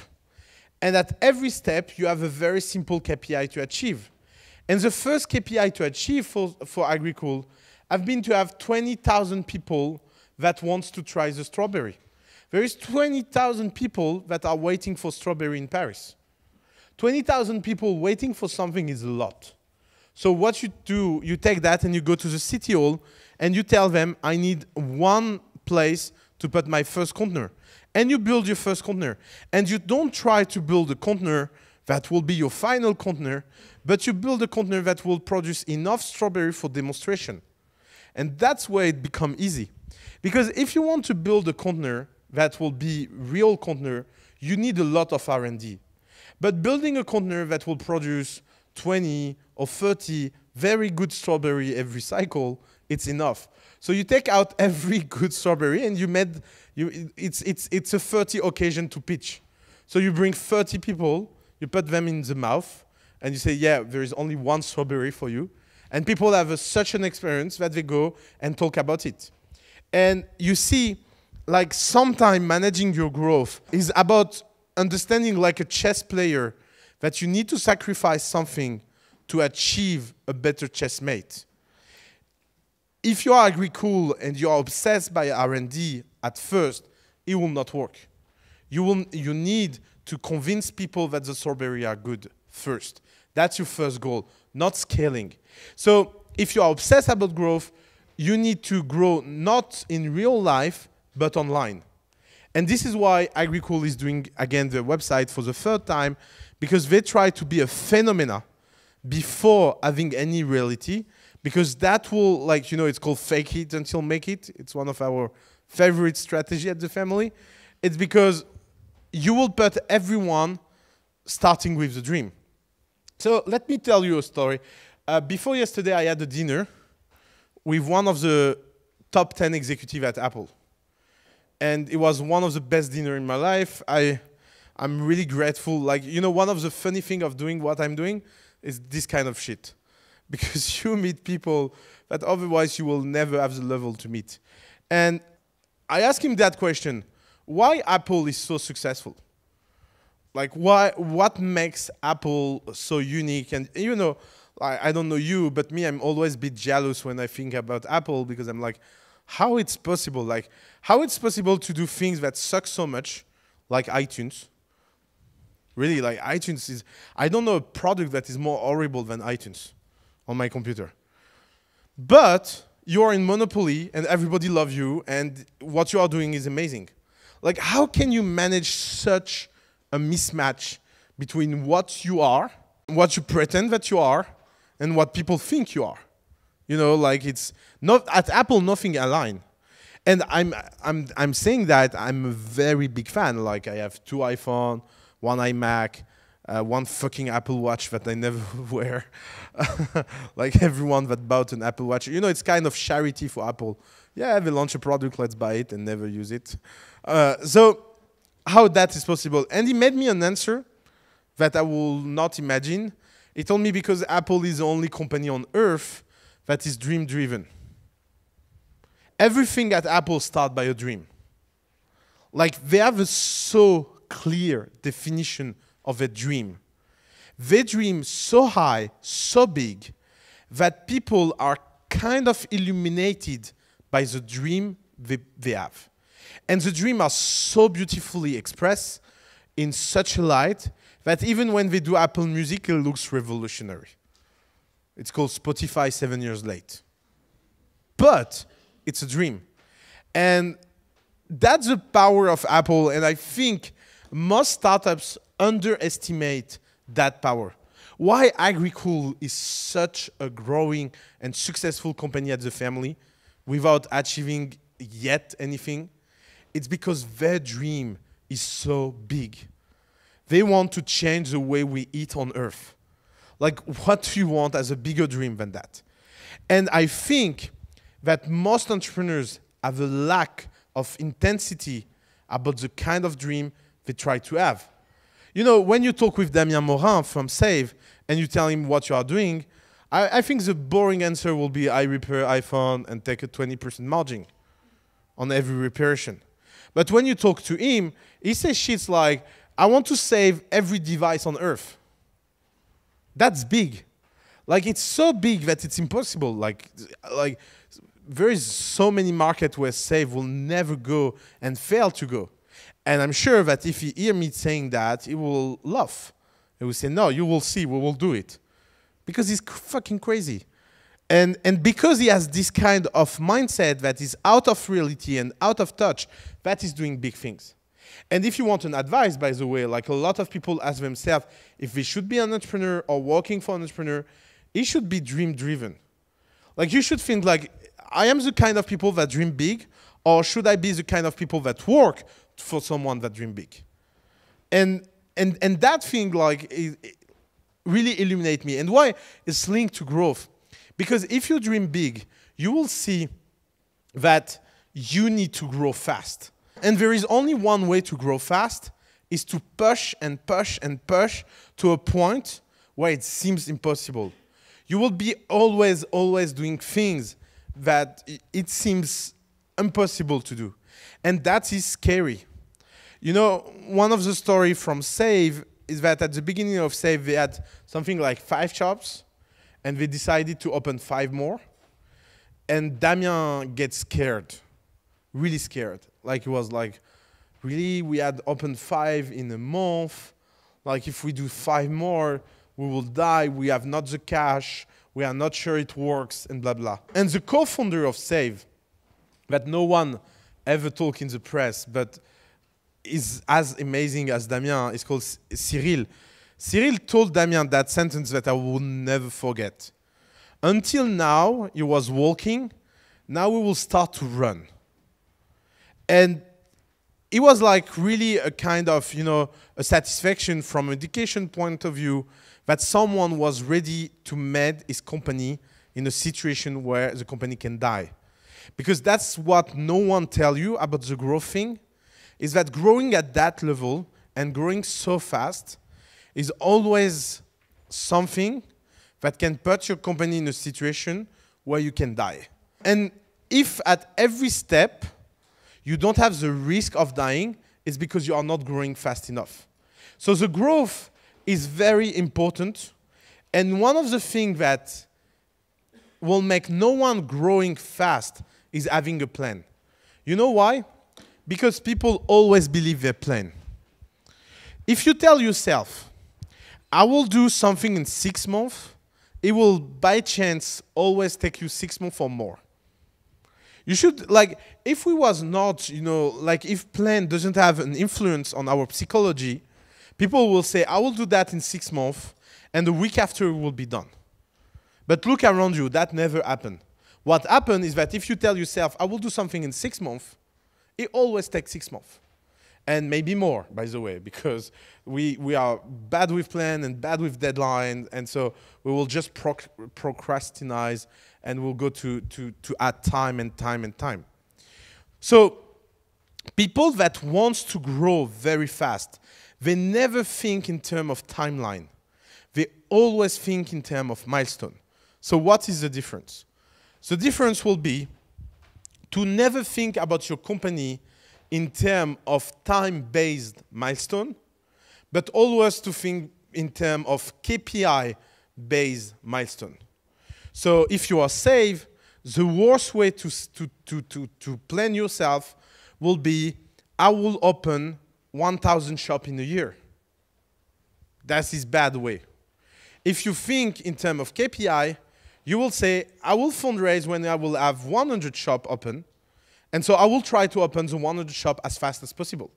And at every step, you have a very simple KPI to achieve. And the first KPI to achieve for Agricool have been to have 20,000 people that wants to try the strawberry. There is 20,000 people that are waiting for strawberry in Paris. 20,000 people waiting for something is a lot. So what you do, you take that and you go to the city hall and you tell them, I need one place to put my first container. And you build your first container. And you don't try to build a container that will be your final container, but you build a container that will produce enough strawberry for demonstration. And that's where it becomes easy. Because if you want to build a container that will be real container, you need a lot of R&D. But building a container that will produce 20 or 30 very good strawberry every cycle, it's enough. So you take out every good strawberry and you made, it's a 30 occasion to pitch. So you bring 30 people, you put them in the mouth, and you say, yeah, there is only one strawberry for you. And people have such an experience that they go and talk about it. And you see, like, sometimes managing your growth is about understanding, like a chess player, that you need to sacrifice something to achieve a better chessmate. If you are agri-cool and you are obsessed by R&D at first, it will not work. You need to convince people that the strawberry are good first. That's your first goal, not scaling. So if you are obsessed about growth, you need to grow not in real life, but online. And this is why Agri-Cool is doing, again, the website for the third time, because they try to be a phenomena before having any reality, because that will, like, you know, it's called fake it until make it. It's one of our favorite strategy at the family. It's because you will put everyone starting with the dream. So let me tell you a story. Before yesterday, I had a dinner with one of the top 10 executives at Apple. And it was one of the best dinners in my life. I'm really grateful. Like, you know, one of the funny things of doing what I'm doing is this kind of shit. Because you meet people that otherwise you will never have the level to meet. And I asked him that question. Why Apple is so successful? Like, why? What makes Apple so unique? And, you know, I don't know you, but me, I'm always a bit jealous when I think about Apple, because I'm like, how it's possible? Like, how it's possible to do things that suck so much, like iTunes. Really, like, iTunes is... I don't know a product that is more horrible than iTunes on my computer. But you are in monopoly, and everybody loves you, and what you are doing is amazing. Like, how can you manage such a mismatch between what you are, what you pretend that you are, and what people think you are? You know, like, it's not at Apple, nothing align. And I'm saying that I'm a very big fan. Like, I have 2 iPhone, 1 iMac, 1 fucking Apple Watch that I never wear. Like, everyone that bought an Apple Watch, you know, it's kind of charity for Apple. Yeah, they launch a product, let's buy it and never use it. So how that is possible? And he made me an answer that I will not imagine. He told me because Apple is the only company on earth that is dream-driven. Everything at Apple starts by a dream. Like, they have a so clear definition of a dream. They dream so high, so big, that people are kind of illuminated by the dream they have. And the dreams are so beautifully expressed in such a light that even when they do Apple Music, it looks revolutionary. It's called Spotify 7 years late. But it's a dream. And that's the power of Apple. And I think most startups underestimate that power. Why Agri-Cool is such a growing and successful company at the family without achieving yet anything, it's because their dream is so big. They want to change the way we eat on Earth. Like, what do you want as a bigger dream than that? And I think that most entrepreneurs have a lack of intensity about the kind of dream they try to have. You know, when you talk with Damien Morin from Save and you tell him what you are doing, I think the boring answer will be, I repair iPhone and take a 20% margin on every reparation. But when you talk to him, he says shit like, I want to save every device on Earth. That's big. Like, it's so big that it's impossible. Like there is so many markets where Save will never go and fail to go. And I'm sure that if he hear me saying that, he will laugh. He will say, no, you will see, we will do it. Because he's fucking crazy. And because he has this kind of mindset that is out of reality and out of touch, that is doing big things. And if you want an advice, by the way, like, a lot of people ask themselves if they should be an entrepreneur or working for an entrepreneur, it should be dream-driven. Like, you should think, like, I am the kind of people that dream big, or should I be the kind of people that work for someone that dream big? And that thing, like, it really illuminates me. And why it's linked to growth? Because if you dream big, you will see that you need to grow fast. And there is only one way to grow fast, is to push and push and push to a point where it seems impossible. You will be always doing things that it seems impossible to do. And that is scary. You know, one of the stories from Save is that at the beginning of Save, they had something like 5 shops, and they decided to open 5 more. And Damien gets scared, really scared. Like, he was like, really, we had opened 5 in a month. Like, if we do 5 more, we will die, we have not the cash, we are not sure it works, and blah, blah. And the co-founder of Save, that no one ever talked in the press, but is as amazing as Damien, is called Cyril. Cyril told Damien that sentence that I will never forget. Until now, he was walking, now we will start to run. And it was like really a kind of, you know, a satisfaction from an education point of view, that someone was ready to med his company in a situation where the company can die. Because that's what no one tells you about the growth thing, is that growing at that level and growing so fast is always something that can put your company in a situation where you can die. And if at every step you don't have the risk of dying, it's because you are not growing fast enough. So the growth is very important. And one of the things that will make no one growing fast is having a plan. You know why? Because people always believe their plan. If you tell yourself, I will do something in 6 months, it will by chance always take you 6 months or more. You should, like, if we was not, you know, like if plan doesn't have an influence on our psychology, people will say, I will do that in 6 months, and the week after it will be done. But look around you, that never happened. What happened is that if you tell yourself, I will do something in 6 months, it always takes 6 months. And maybe more, by the way, because we are bad with plan and bad with deadline, and so we will just procrastinate, and we'll go to add time and time and time. So people that wants to grow very fast, they never think in terms of timeline. They always think in terms of milestone. So what is the difference? The difference will be to never think about your company in terms of time-based milestone, but always to think in terms of KPI-based milestone. So if you are Save, the worst way to plan yourself will be, I will open 1,000 shops in a year. That's his bad way. If you think in terms of KPI, you will say, I will fundraise when I will have 100 shops open, and so I will try to open the 100 shops as fast as possible.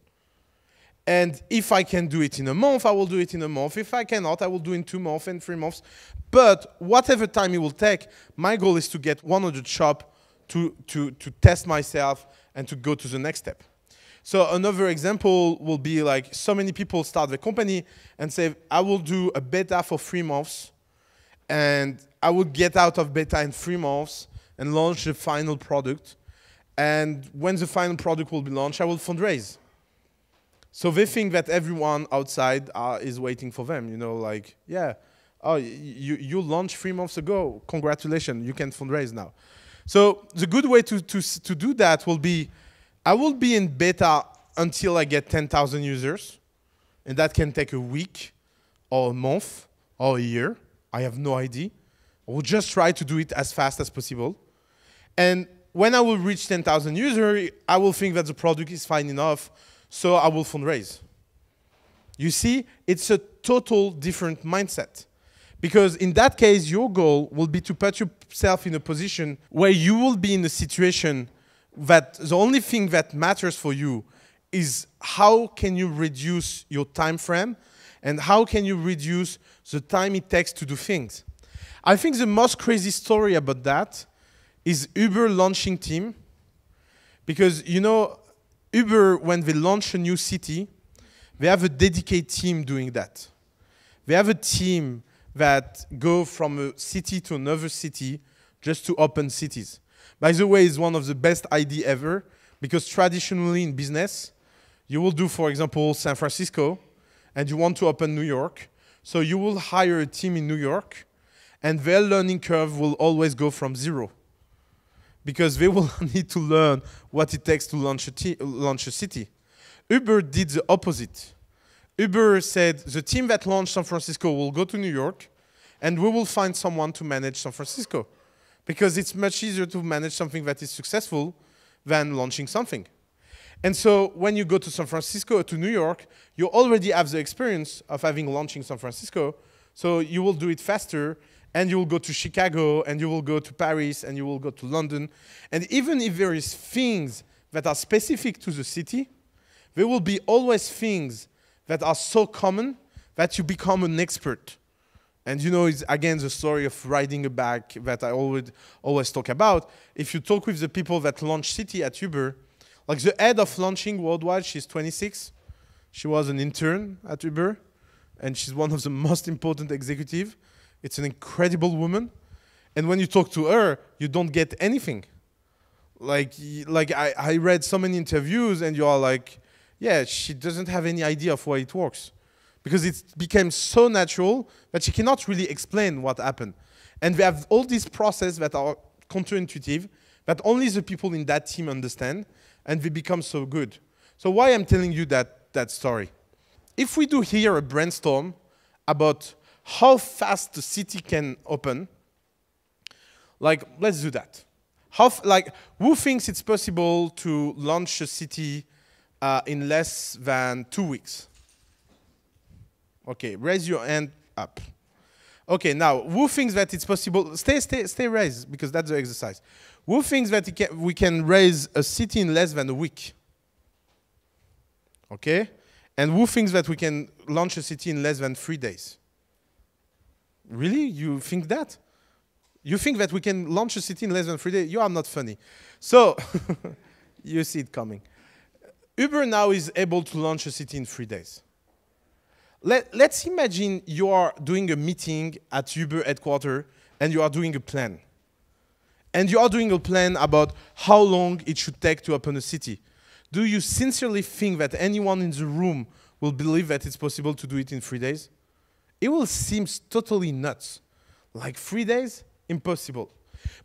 And if I can do it in a month, I will do it in a month. If I cannot, I will do it in 2 months and 3 months. But whatever time it will take, my goal is to get 100 shops to test myself and to go to the next step. So another example will be like, so many people start the company and say, I will do a beta for 3 months, and I will get out of beta in 3 months and launch the final product. And when the final product will be launched, I will fundraise. So they think that everyone outside is waiting for them, you know, like, yeah, oh, you launched 3 months ago, congratulations, you can fundraise now. So the good way to do that will be, I will be in beta until I get 10,000 users, and that can take a week or a month or a year. I have no idea. I will just try to do it as fast as possible. And when I will reach 10,000 users, I will think that the product is fine enough, so I will fundraise. You see, it's a total different mindset. Because in that case, your goal will be to put yourself in a position where you will be in a situation that the only thing that matters for you is how can you reduce your time frame and how can you reduce the time it takes to do things. I think the most crazy story about that is Uber launching team, because you know, Uber, when they launch a new city, they have a dedicated team doing that. They have a team that go from a city to another city just to open cities. By the way, it's one of the best ideas ever, because traditionally in business, You will do, for example, San Francisco, and you want to open New York. So you will hire a team in New York, and their learning curve will always go from zero, because they will need to learn what it takes to launch a city. Uber did the opposite. Uber said, the team that launched San Francisco will go to New York, and we will find someone to manage San Francisco, because it's much easier to manage something that is successful than launching something. And so when you go to San Francisco or to New York, you already have the experience of having launching San Francisco, so you will do it faster, and you will go to Chicago, and you will go to Paris, and you will go to London. And even if there is things that are specific to the city, there will be always things that are so common that you become an expert. And you know, it's again the story of riding a bike that I always talk about. If you talk with the people that launch City at Uber, like the head of launching worldwide, she's 26. She was an intern at Uber, and she's one of the most important executives. It's an incredible woman. And when you talk to her, you don't get anything. Like I read so many interviews, and you are like, yeah, she doesn't have any idea of why it works, because it became so natural that she cannot really explain what happened. And we have all these processes that are counterintuitive, that only the people in that team understand, and they become so good. So why I'm telling you that story? If we do here a brainstorm about how fast the city can open, like, let's do that. Who thinks it's possible to launch a city in less than 2 weeks? Okay, raise your hand up. Okay, now, who thinks that it's possible? Stay raised, because that's the exercise. Who thinks that we can raise a city in less than a week? Okay, and who thinks that we can launch a city in less than 3 days? Really, you think that? You think that we can launch a city in less than 3 days? You are not funny. So, you see it coming. Uber now is able to launch a city in 3 days. Let's imagine you are doing a meeting at Uber headquarters, and you are doing a plan. And you are doing a plan about how long it should take to open a city. Do you sincerely think that anyone in the room will believe that it's possible to do it in 3 days? It will seem totally nuts. Like 3 days? Impossible.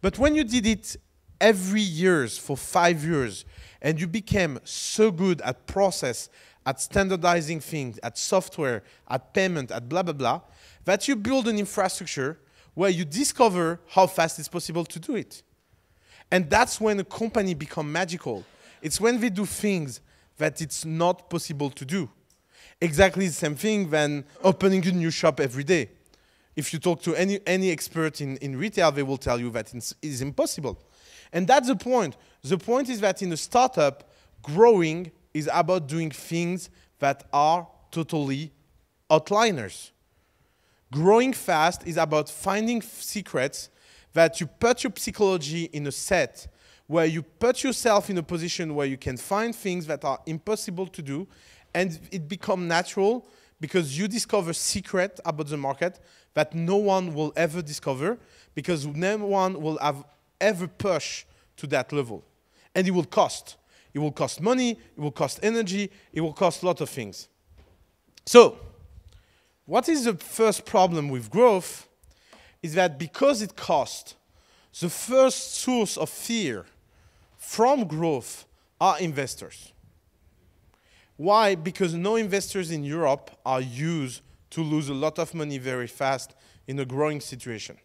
But when you did it every year for 5 years, and you became so good at process, at standardizing things, at software, at payment, at blah, blah, blah, that you build an infrastructure where you discover how fast it's possible to do it. And that's when a company becomes magical. It's when they do things that it's not possible to do. Exactly the same thing than opening a new shop every day. If you talk to any expert in retail, they will tell you that it is impossible. And that's the point. The point is that in a startup, growing is about doing things that are totally outliers. Growing fast is about finding secrets that you put your psychology in a set, where you put yourself in a position where you can find things that are impossible to do, and it becomes natural because you discover secrets about the market that no one will ever discover, because no one will have ever pushed to that level. And it will cost. It will cost money, it will cost energy, it will cost a lot of things. So, what is the first problem with growth is that because it costs, the first source of fear from growth are investors. Why? Because no investors in Europe are used to lose a lot of money very fast in a growing situation.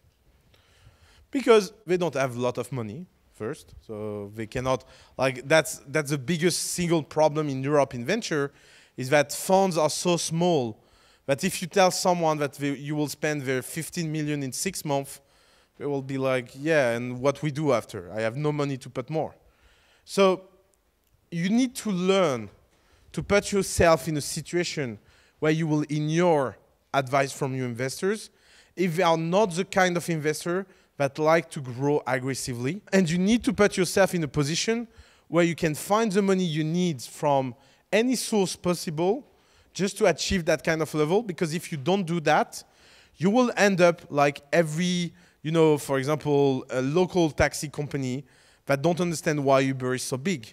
Because they don't have a lot of money. First, so they cannot, like, that's the biggest single problem in Europe in venture, is that funds are so small that if you tell someone that you will spend their 15 million in 6 months, they will be like, yeah, and what we do after? I have no money to put more. So you need to learn to put yourself in a situation where you will ignore advice from your investors if they are not the kind of investor that like to grow aggressively. And you need to put yourself in a position where you can find the money you need from any source possible just to achieve that kind of level, because if you don't do that, you will end up like every, you know, for example, a local taxi company that don't understand why Uber is so big.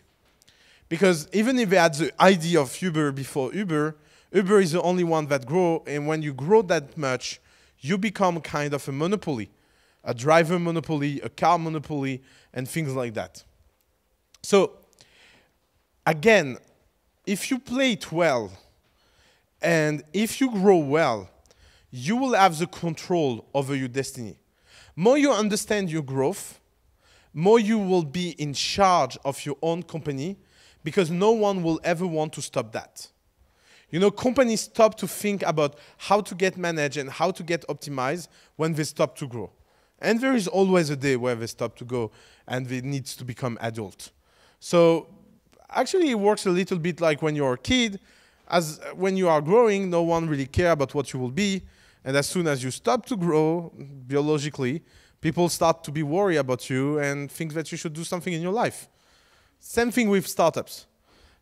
Because even if they had the idea of Uber before Uber, Uber is the only one that grow, and when you grow that much, you become kind of a monopoly, a driver monopoly, a car monopoly, and things like that. So, again, if you play it well, and if you grow well, you will have the control over your destiny. More you understand your growth, more you will be in charge of your own company, because no one will ever want to stop that. You know, companies stop to think about how to get managed and how to get optimized when they stop to grow. And there is always a day where they stop to go and they need to become adult. So actually it works a little bit like when you're a kid. As when you are growing, no one really cares about what you will be. And as soon as you stop to grow biologically, people start to be worried about you and think that you should do something in your life. Same thing with startups.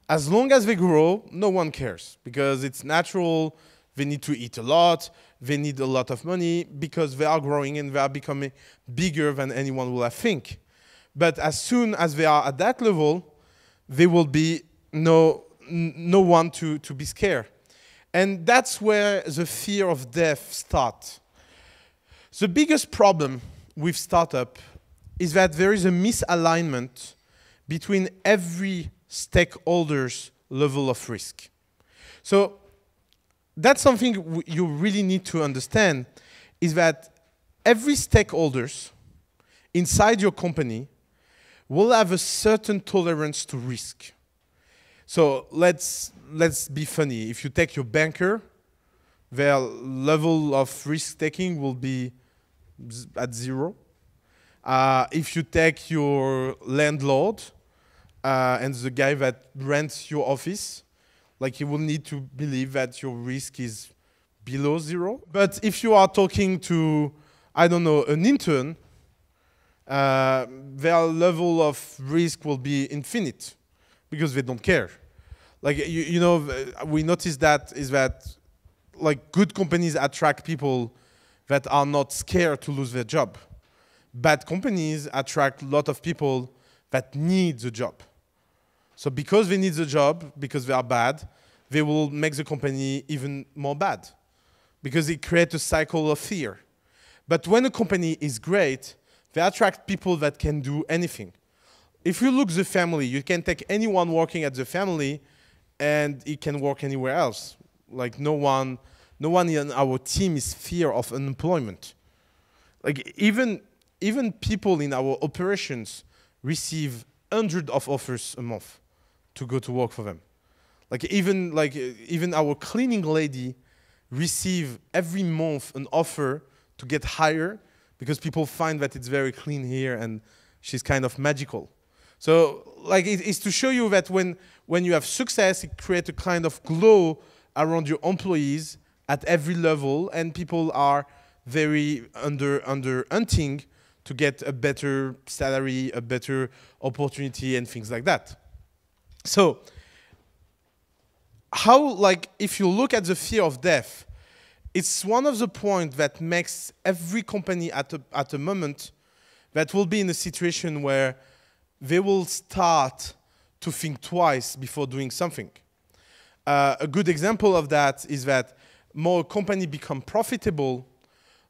As long as they grow, no one cares because it's natural. They need to eat a lot. They need a lot of money because they are growing and they are becoming bigger than anyone will, I think. But as soon as they are at that level, there will be no one to be scared. And that's where the fear of death starts. The biggest problem with startup is that there is a misalignment between every stakeholder's level of risk. So that's something you really need to understand, is that every stakeholders inside your company will have a certain tolerance to risk. So let's be funny. If you take your banker, their level of risk-taking will be at zero. If you take your landlord and the guy that rents your office, like he will need to believe that your risk is below zero. But if you are talking to, I don't know, an intern, their level of risk will be infinite because they don't care. Like, you know, we noticed that is that like good companies attract people that are not scared to lose their job. Bad companies attract a lot of people that need the job. So because they need the job, because they are bad, they will make the company even more bad because it creates a cycle of fear. But when a company is great, they attract people that can do anything. If you look at the family, you can take anyone working at the family and it can work anywhere else. Like no one in our team is fear of unemployment. Like even people in our operations receive hundreds of offers a month to go to work for them. Like even our cleaning lady receive every month an offer to get hired because people find that it's very clean here and she's kind of magical. So like it's to show you that when you have success, it creates a kind of glow around your employees at every level, and people are very under hunting to get a better salary, a better opportunity, and things like that. So, if you look at the fear of death, it's one of the points that makes every company at a moment that will be in a situation where they will start to think twice before doing something. A good example of that is that more a company becomes profitable,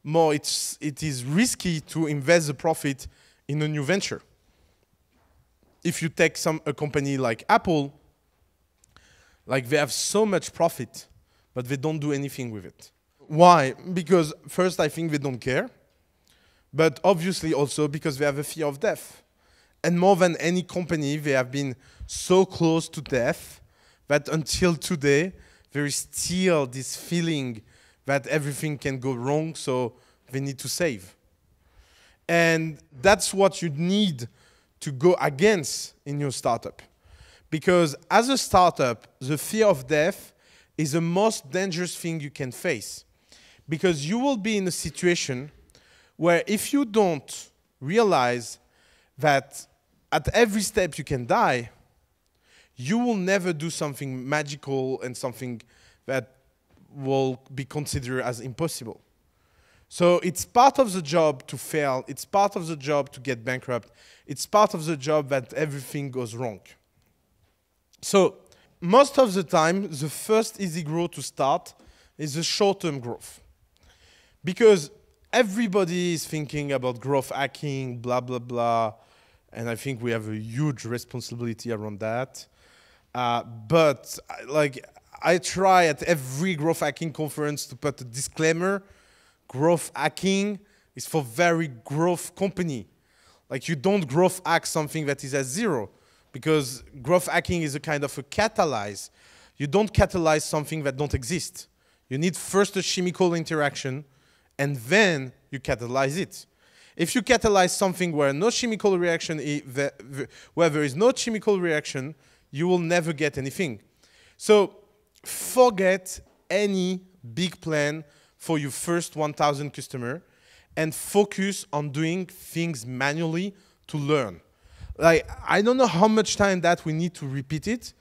more it is risky to invest the profit in a new venture. If you take a company like Apple, like they have so much profit, but they don't do anything with it. Why? Because first, I think they don't care, but obviously also because they have a fear of death. And more than any company, they have been so close to death that until today, there is still this feeling that everything can go wrong, so they need to save. And that's what you need to go against in your startup. Because as a startup, the fear of death is the most dangerous thing you can face. Because you will be in a situation where if you don't realize that at every step you can die, you will never do something magical and something that will be considered as impossible. So it's part of the job to fail. It's part of the job to get bankrupt. It's part of the job that everything goes wrong. So most of the time, the first easy growth to start is the short-term growth. Because everybody is thinking about growth hacking, blah, blah, blah. And I think we have a huge responsibility around that. But like, I try at every growth hacking conference to put a disclaimer. Growth hacking is for very growth company. Like, you don't growth hack something that is at zero, because growth hacking is a kind of a catalyze. You don't catalyze something that don't exist. You need first a chemical interaction, and then you catalyze it. If you catalyze something where no chemical reaction, where there is no chemical reaction, you will never get anything. So forget any big plan for your first 1,000 customer, and focus on doing things manually to learn. Like, I don't know how much time that we need to repeat it,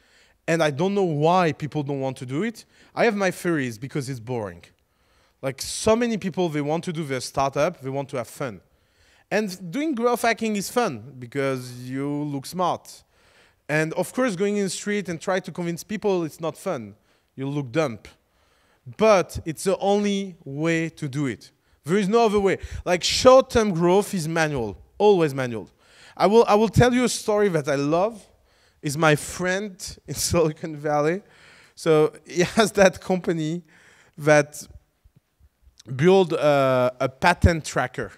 and I don't know why people don't want to do it. I have my theories, because it's boring. Like, so many people, they want to do their startup, they want to have fun. And doing growth hacking is fun, because you look smart. And of course, going in the street and try to convince people, it's not fun. You look dumb. But it's the only way to do it. There is no other way. Like, short-term growth is manual, always manual. I will tell you a story that I love. It's my friend in Silicon Valley. So he has that company that built a patent tracker.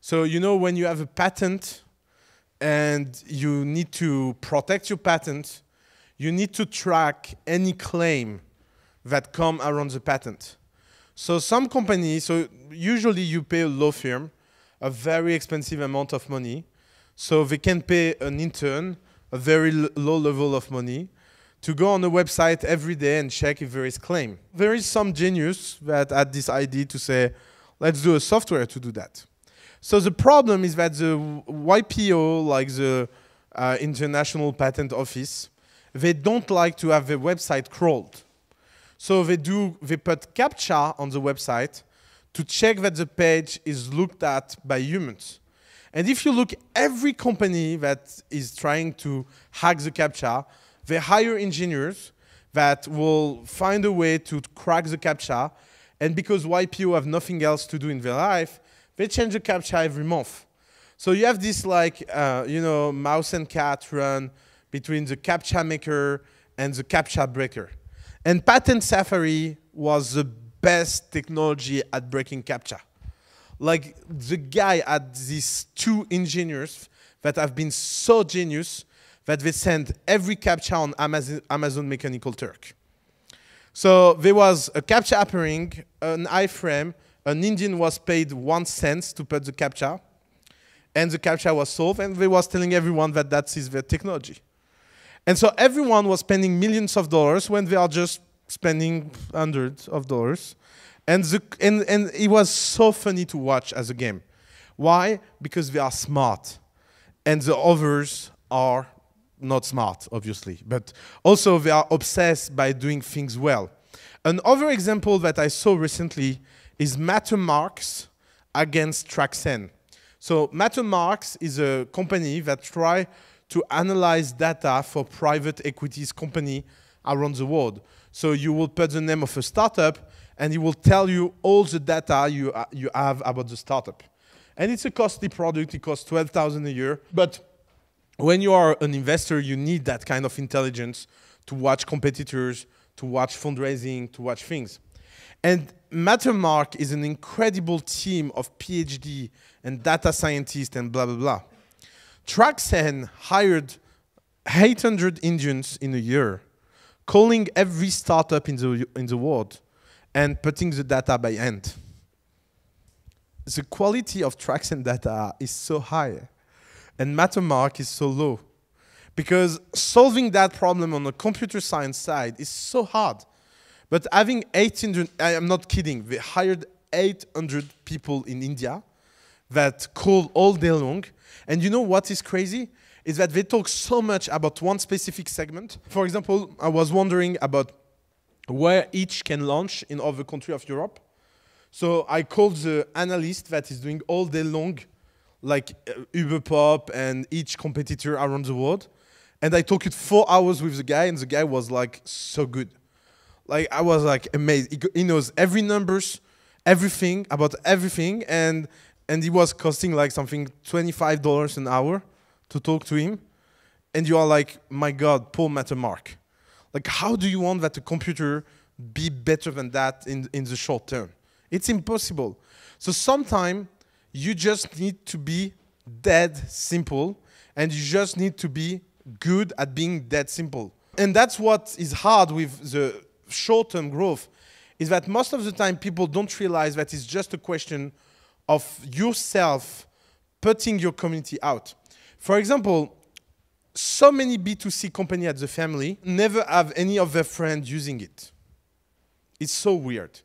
So you know, when you have a patent and you need to protect your patent, you need to track any claim that come around the patent. So some companies, so usually you pay a law firm a very expensive amount of money, so they can pay an intern a very low level of money to go on the website every day and check if there is claim. There is some genius that had this idea to say, let's do a software to do that. So the problem is that the YPO, like the International Patent Office, they don't like to have their website crawled. So they put CAPTCHA on the website to check that the page is looked at by humans. And if you look, every company that is trying to hack the CAPTCHA, they hire engineers that will find a way to crack the CAPTCHA. And because YPO have nothing else to do in their life, they change the CAPTCHA every month. So you have this, like, you know, mouse and cat run between the CAPTCHA maker and the CAPTCHA breaker. And Patent Safari was the best technology at breaking CAPTCHA. Like, the guy had these two engineers that have been so genius that they sent every CAPTCHA on Amazon Mechanical Turk. So there was a CAPTCHA appearing, an iframe, an Indian was paid 1 cent to put the CAPTCHA, and the CAPTCHA was solved, and they was telling everyone that that is their technology. And so everyone was spending millions of dollars when they are just spending hundreds of dollars. And it was so funny to watch as a game. Why? Because they are smart. And the others are not smart, obviously. But also they are obsessed by doing things well. Another example that I saw recently is Mattermarks against Traxen. So Mattermarks is a company that try to analyze data for private equities company around the world. So you will put the name of a startup, and it will tell you all the data you have about the startup. And it's a costly product, it costs $12,000 a year. But when you are an investor, you need that kind of intelligence to watch competitors, to watch fundraising, to watch things. And Mattermark is an incredible team of PhD and data scientists and blah, blah, blah. Traxen hired 800 Indians in a year, calling every startup in the world and putting the data by hand. The quality of Traxen data is so high and Mattermark is so low, because solving that problem on the computer science side is so hard. But having 800, I am not kidding, they hired 800 people in India that call all day long. And you know what is crazy? Is that they talk so much about one specific segment. For example, I was wondering about where each can launch in other country of Europe. So I called the analyst that is doing all day long, like Uberpop and each competitor around the world. And I talked 4 hours with the guy, and the guy was like so good. Like I was like amazed. He knows every numbers, everything about everything, and it was costing like something $25 an hour to talk to him. And you are like, my God, Paul Mattermark. Like, how do you want that the computer be better than that in the short term? It's impossible. So sometimes you just need to be dead simple, and you just need to be good at being dead simple. And that's what is hard with the short-term growth, is that most of the time people don't realize that it's just a question of yourself putting your community out. For example, so many B2C companies at the family never have any of their friends using it. It's so weird.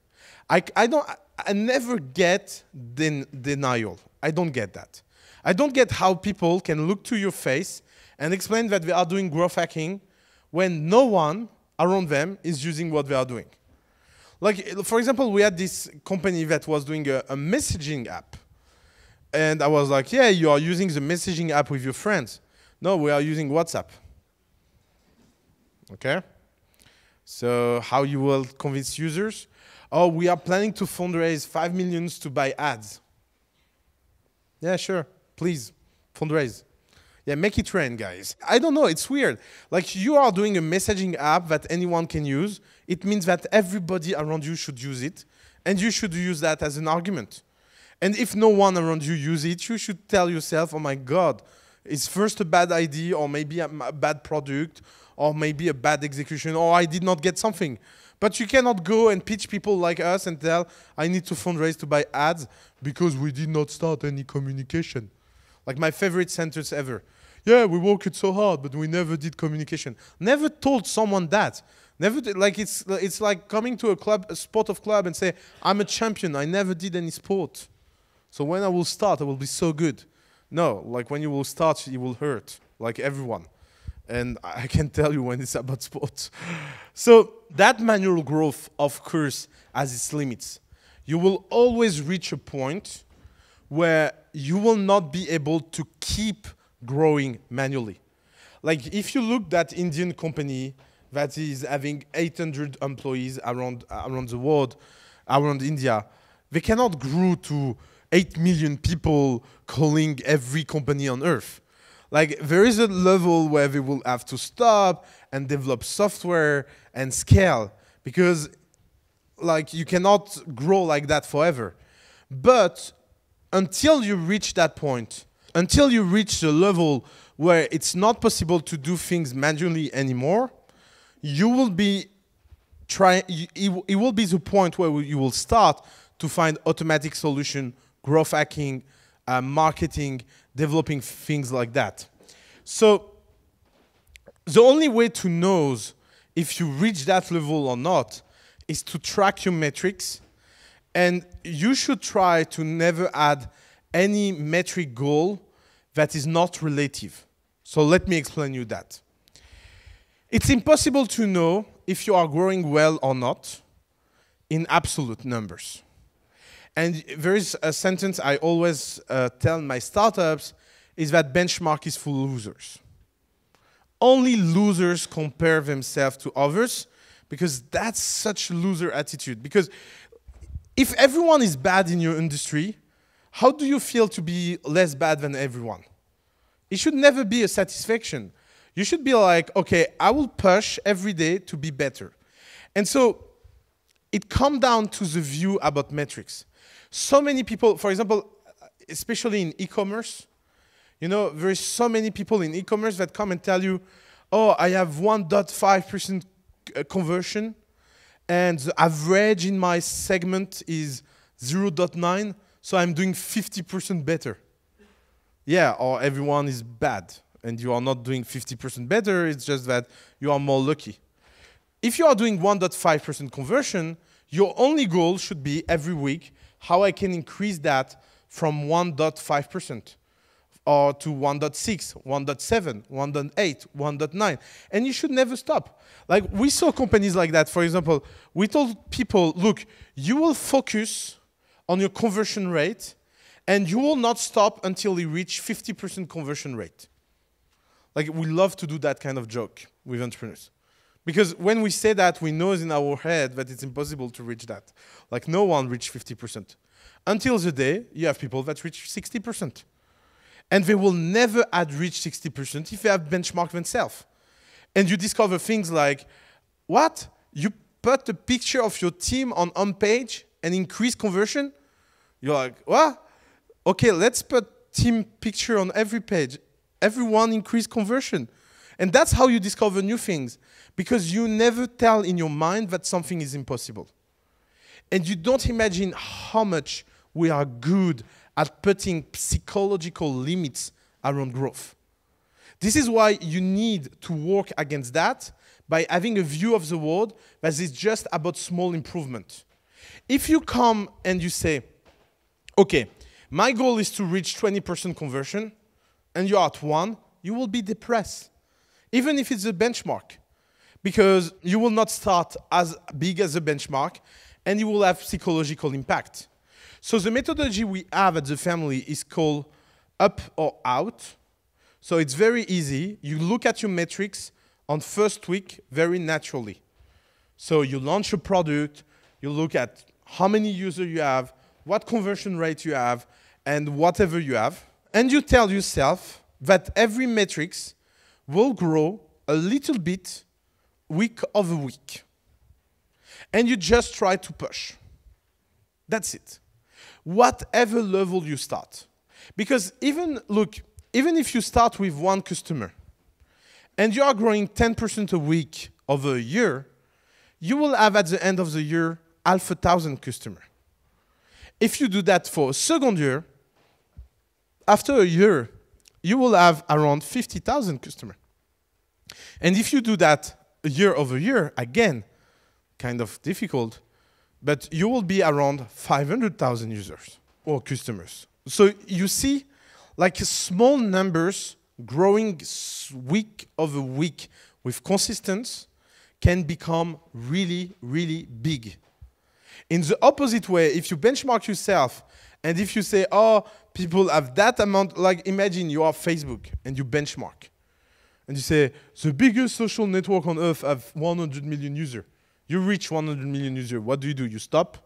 I never get denial. I don't get that. I don't get how people can look to your face and explain that they are doing growth hacking when no one around them is using what they are doing. Like, for example, we had this company that was doing a messaging app. And I was like, yeah, you are using the messaging app with your friends. No, we are using WhatsApp. Okay? So how you will convince users? Oh, we are planning to fundraise $5 million to buy ads. Yeah, sure, please, fundraise. Yeah, make it rain, guys. I don't know, it's weird. Like, you are doing a messaging app that anyone can use. It means that everybody around you should use it, and you should use that as an argument. And if no one around you uses it, you should tell yourself, oh my God, it's first a bad idea, or maybe a bad product, or maybe a bad execution, or I did not get something. But you cannot go and pitch people like us and tell, I need to fundraise to buy ads because we did not start any communication. Like my favorite sentence ever. Yeah, we worked so hard, but we never did communication. Never told someone that. Never did, like it's like coming to a club, a sport of club, and say, I'm a champion, I never did any sport. So when I will start, I will be so good. No, like when you will start, you will hurt, like everyone. And I can tell you when it's about sports. So that manual growth, of course, has its limits. You will always reach a point where you will not be able to keep growing manually. Like if you look at that Indian company that is having 800 employees around the world, around India, they cannot grow to 8 million people calling every company on earth. Like there is a level where we will have to stop and develop software and scale, because like you cannot grow like that forever. But until you reach that point, until you reach the level where it's not possible to do things manually anymore, you will be it will be the point where you will start to find automatic solution, growth hacking, marketing, developing things like that. So the only way to know if you reach that level or not is to track your metrics. And you should try to never add any metric goal that is not relative. So let me explain you that. It's impossible to know if you are growing well or not in absolute numbers. And there is a sentence I always tell my startups, is that benchmark is for losers. Only losers compare themselves to others, because that's such a loser attitude. Because if everyone is bad in your industry, how do you feel to be less bad than everyone? It should never be a satisfaction. You should be like, okay, I will push every day to be better. And so it comes down to the view about metrics. So many people, for example, especially in e-commerce, you know, there is so many people in e-commerce that come and tell you, oh, I have 1.5% conversion, and the average in my segment is 0.9, so I'm doing 50% better. Yeah, or everyone is bad, and you are not doing 50% better, it's just that you are more lucky. If you are doing 1.5% conversion, your only goal should be every week, how I can increase that from 1.5% or to 1.6, 1.7, 1.8, 1.9. And you should never stop. Like we saw companies like that. For example, we told people, look, you will focus on your conversion rate and you will not stop until you reach 50% conversion rate. Like, we love to do that kind of joke with entrepreneurs. Because when we say that, we know in our head that it's impossible to reach that. Like, no one reached 50%. Until the day, you have people that reach 60%. And they will never have reached 60% if they have benchmarked themselves. And you discover things like, what? You put a picture of your team on homepage and increase conversion? You're like, what? Okay, let's put team picture on every page. Everyone increase conversion. And that's how you discover new things. Because you never tell in your mind that something is impossible. And you don't imagine how much we are good at putting psychological limits around growth. This is why you need to work against that by having a view of the world that is just about small improvement. If you come and you say, okay, my goal is to reach 20% conversion, and you're at 1, you will be depressed, even if it's a benchmark. Because you will not start as big as a benchmark, and you will have psychological impact. So the methodology we have at the family is called up or out. So it's very easy. You look at your metrics on first week very naturally. So you launch a product, you look at how many users you have, what conversion rate you have, and whatever you have. And you tell yourself that every metrics will grow a little bit week over week. And you just try to push. That's it. Whatever level you start. Because even, look, even if you start with one customer and you are growing 10% a week over a year, you will have at the end of the year 1,000 customers. If you do that for a second year, after a year, you will have around 50,000 customers. And if you do that year over year, again, kind of difficult, but you will be around 500,000 users or customers. So you see, like, small numbers growing week over week with consistency can become really, really big. In the opposite way, if you benchmark yourself and if you say, oh, people have that amount, like, imagine you are Facebook and you benchmark. And you say, the biggest social network on earth have 100 million users. You reach 100 million users. What do? You stop?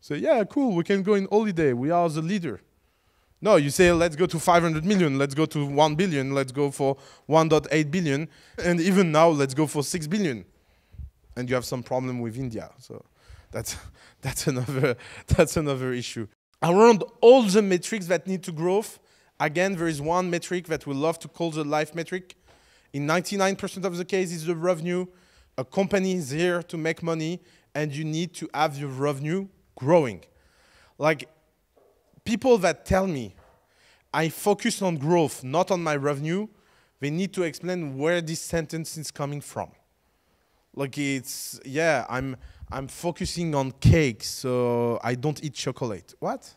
Say, yeah, cool, we can go on holiday. We are the leader. No, you say, let's go to 500 million. Let's go to 1 billion. Let's go for 1.8 billion. And even now, let's go for 6 billion. And you have some problem with India. So that's another issue. Around all the metrics that need to grow, again, there is one metric that we love to call the life metric. In 99% of the case, it's the revenue. A company is here to make money, and you need to have your revenue growing. Like, people that tell me, I focus on growth, not on my revenue, they need to explain where this sentence is coming from. Like, it's, yeah, I'm focusing on cake, so I don't eat chocolate. What?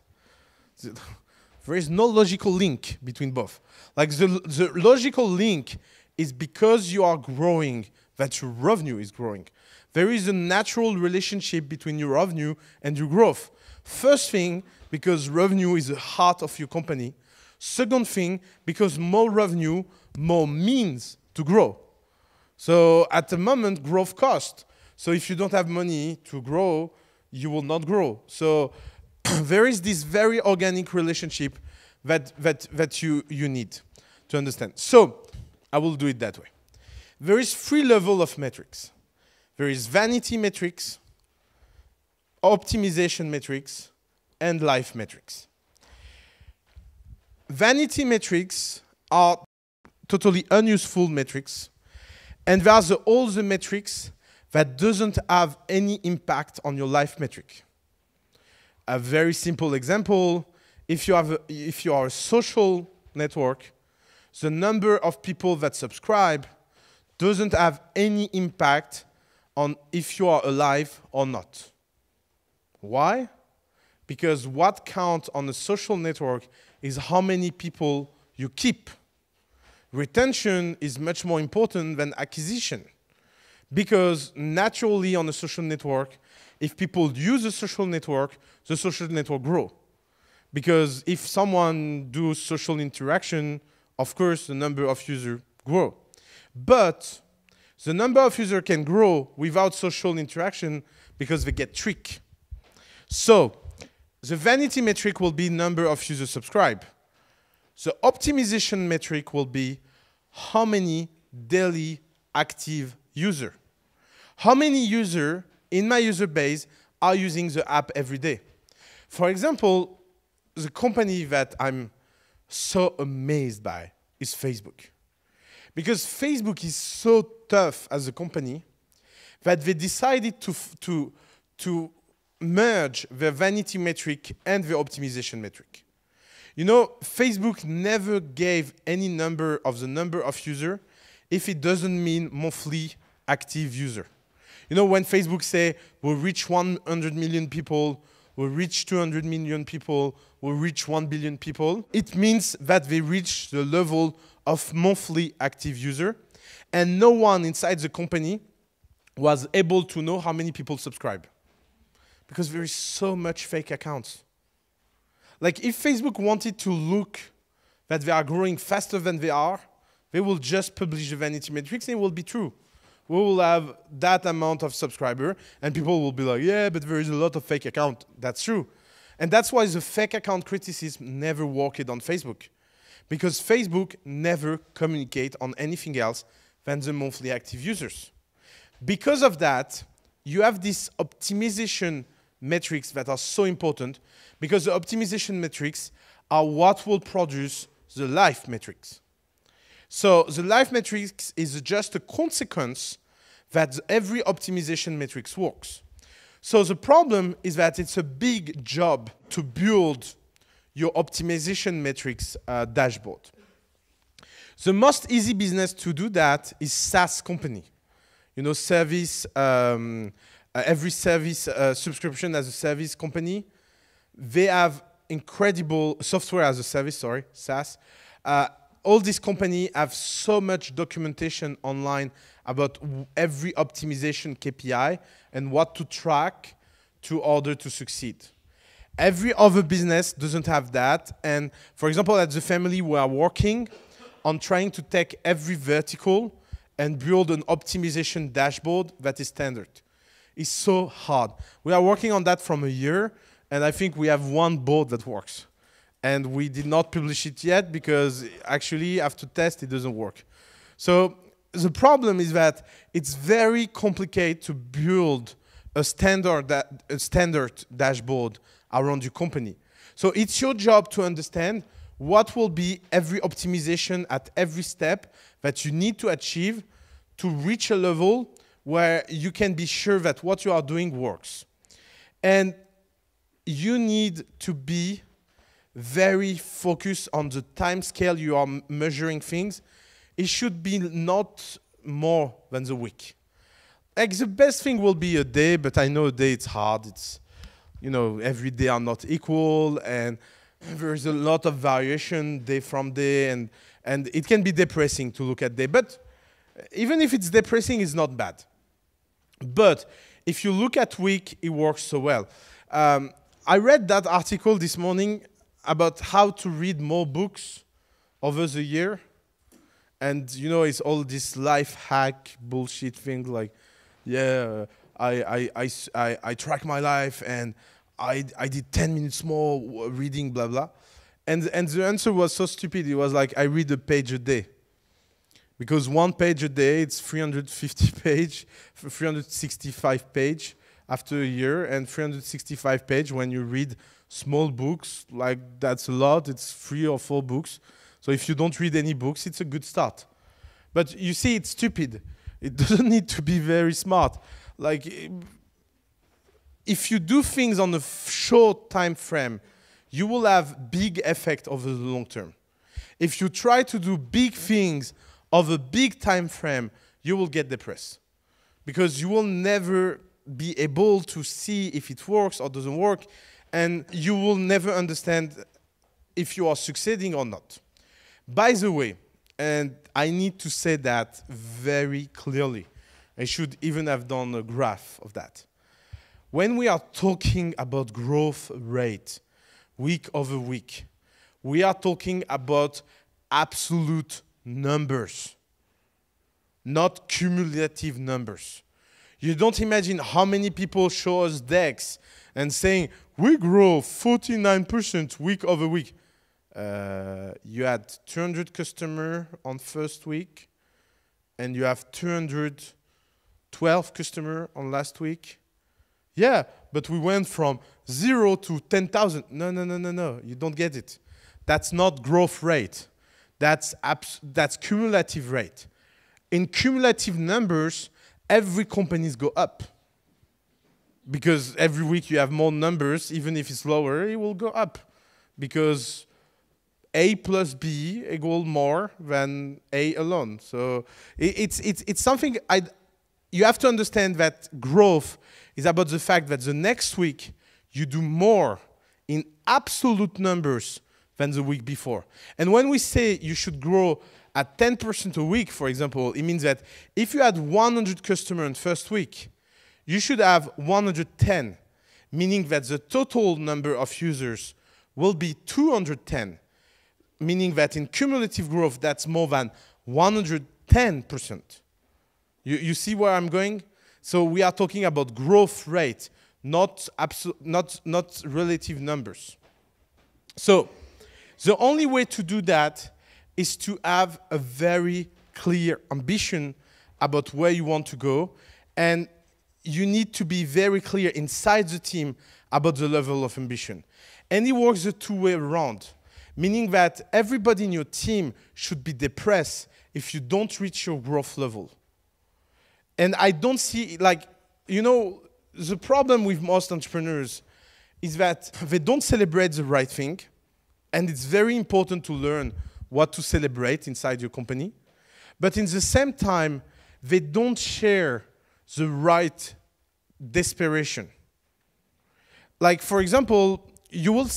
There is no logical link between both. Like, the logical link is because you are growing that your revenue is growing. There is a natural relationship between your revenue and your growth. First thing, because revenue is the heart of your company. Second thing, because more revenue, more means to grow. So at the moment, growth costs. So if you don't have money to grow, you will not grow. So there is this very organic relationship that you need to understand. So I will do it that way. There is 3 levels of metrics. There is vanity metrics, optimization metrics, and life metrics. Vanity metrics are totally unuseful metrics, and there are all the metrics that doesn't have any impact on your life metric. A very simple example, if you are a social network, the number of people that subscribe doesn't have any impact on if you are alive or not. Why? Because what counts on a social network is how many people you keep. Retention is much more important than acquisition. Because naturally on a social network, if people use the social network grows. Because if someone does social interaction, of course, the number of users grow. But the number of users can grow without social interaction because they get tricked. So the vanity metric will be number of users subscribed. The optimization metric will be how many daily active users. How many users in my user base are using the app every day? For example, the company that I'm so amazed by is Facebook. Because Facebook is so tough as a company that they decided to merge their vanity metric and their optimization metric. You know, Facebook never gave any number of the number of users if it doesn't mean monthly active user. You know, when Facebook say, we'll reach 100 million people, we'll reach 200 million people, we'll reach 1 billion people, it means that they reach the level of monthly active user, and no one inside the company was able to know how many people subscribe. Because there is so much fake accounts. Like, if Facebook wanted to look that they are growing faster than they are, they will just publish the vanity metrics and it will be true. We will have that amount of subscriber and people will be like, yeah, but there is a lot of fake account. That's true. And that's why the fake account criticism never worked on Facebook. Because Facebook never communicate on anything else than the monthly active users. Because of that, you have this optimization metrics that are so important, because the optimization metrics are what will produce the life metrics. So the life metrics is just a consequence that every optimization metrics works. So the problem is that it's a big job to build your optimization metrics dashboard. The most easy business to do that is SaaS company. You know, service, every service, subscription as a service company, they have incredible software as a service, sorry, SaaS. All these companies have so much documentation online about every optimization KPI and what to track in order to succeed. Every other business doesn't have that. And for example, at the family, we are working on trying to take every vertical and build an optimization dashboard that is standard. It's so hard. We are working on that from a year, and I think we have one board that works. And we did not publish it yet because actually after test, it doesn't work. So the problem is that it's very complicated to build a standard dashboard around your company. So it's your job to understand what will be every optimization at every step that you need to achieve to reach a level where you can be sure that what you are doing works. And you need to be very focused on the time scale you are measuring things. It should be not more than the week. Like, the best thing will be a day, but I know a day it's hard. It's, you know, every day are not equal, and there's a lot of variation day from day, and it can be depressing to look at day. But even if it's depressing, it's not bad. But if you look at week, it works so well. I read that article this morning about how to read more books over the year. And, you know, it's all this life hack bullshit thing like, yeah, I track my life and I did 10 minutes more reading, blah, blah. And the answer was so stupid. It was like, I read a page a day. Because one page a day, it's 365 page after a year, and 365 page when you read small books, like that's a lot, it's 3 or 4 books. So if you don't read any books, it's a good start. But you see, it's stupid. It doesn't need to be very smart. Like, if you do things on a short time frame, you will have big effect over the long term. If you try to do big things of a big time frame, you will get depressed. Because you will never be able to see if it works or doesn't work, and you will never understand if you are succeeding or not. By the way, and I need to say that very clearly, I should even have done a graph of that. When we are talking about growth rate, week over week, we are talking about absolute numbers. not cumulative numbers. You don't imagine how many people show us decks and saying, we grow 49% week over week. You had 200 customers on first week, and you have 212 customers on last week. Yeah, but we went from 0 to 10,000. No, you don't get it. That's not growth rate. That's cumulative rate. In cumulative numbers, every companies go up. Because every week you have more numbers, even if it's lower, it will go up. Because A plus B equals more than A alone. So it's something you have to understand, that growth is about the fact that the next week you do more in absolute numbers than the week before. And when we say you should grow at 10% a week, for example, it means that if you had 100 customers in first week, you should have 110, meaning that the total number of users will be 210, meaning that in cumulative growth, that's more than 110%. You see where I'm going? So we are talking about growth rate, not relative numbers. So the only way to do that is to have a very clear ambition about where you want to go, and you need to be very clear inside the team about the level of ambition. And it works the two-way around, meaning that everybody in your team should be depressed if you don't reach your growth level. And I don't see, like, you know, the problem with most entrepreneurs is that they don't celebrate the right thing, and it's very important to learn what to celebrate inside your company. But in the same time, they don't share the right desperation. Like, for example, you will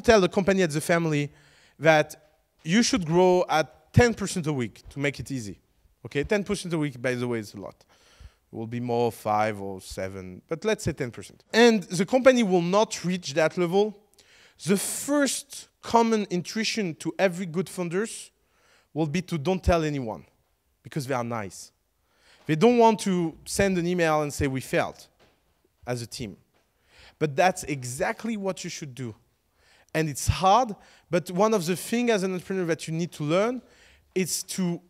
tell the company at the family that you should grow at 10% a week to make it easy. Okay, 10% a week, by the way, is a lot. It will be more 5 or 7, but let's say 10%. And the company will not reach that level. The first common intuition to every good founders will be to don't tell anyone, because they are nice. They don't want to send an email and say we failed as a team. But that's exactly what you should do. And it's hard, but one of the things as an entrepreneur that you need to learn is to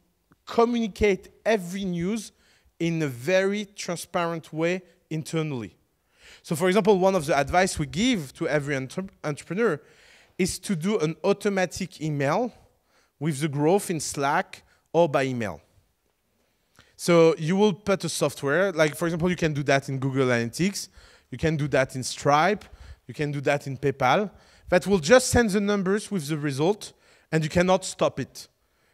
communicate every news in a very transparent way internally. So for example, one of the advice we give to every entrepreneur is to do an automatic email with the growth in Slack or by email. So you will put a software, like for example, you can do that in Google Analytics, you can do that in Stripe, you can do that in PayPal, that will just send the numbers with the result, and you cannot stop it.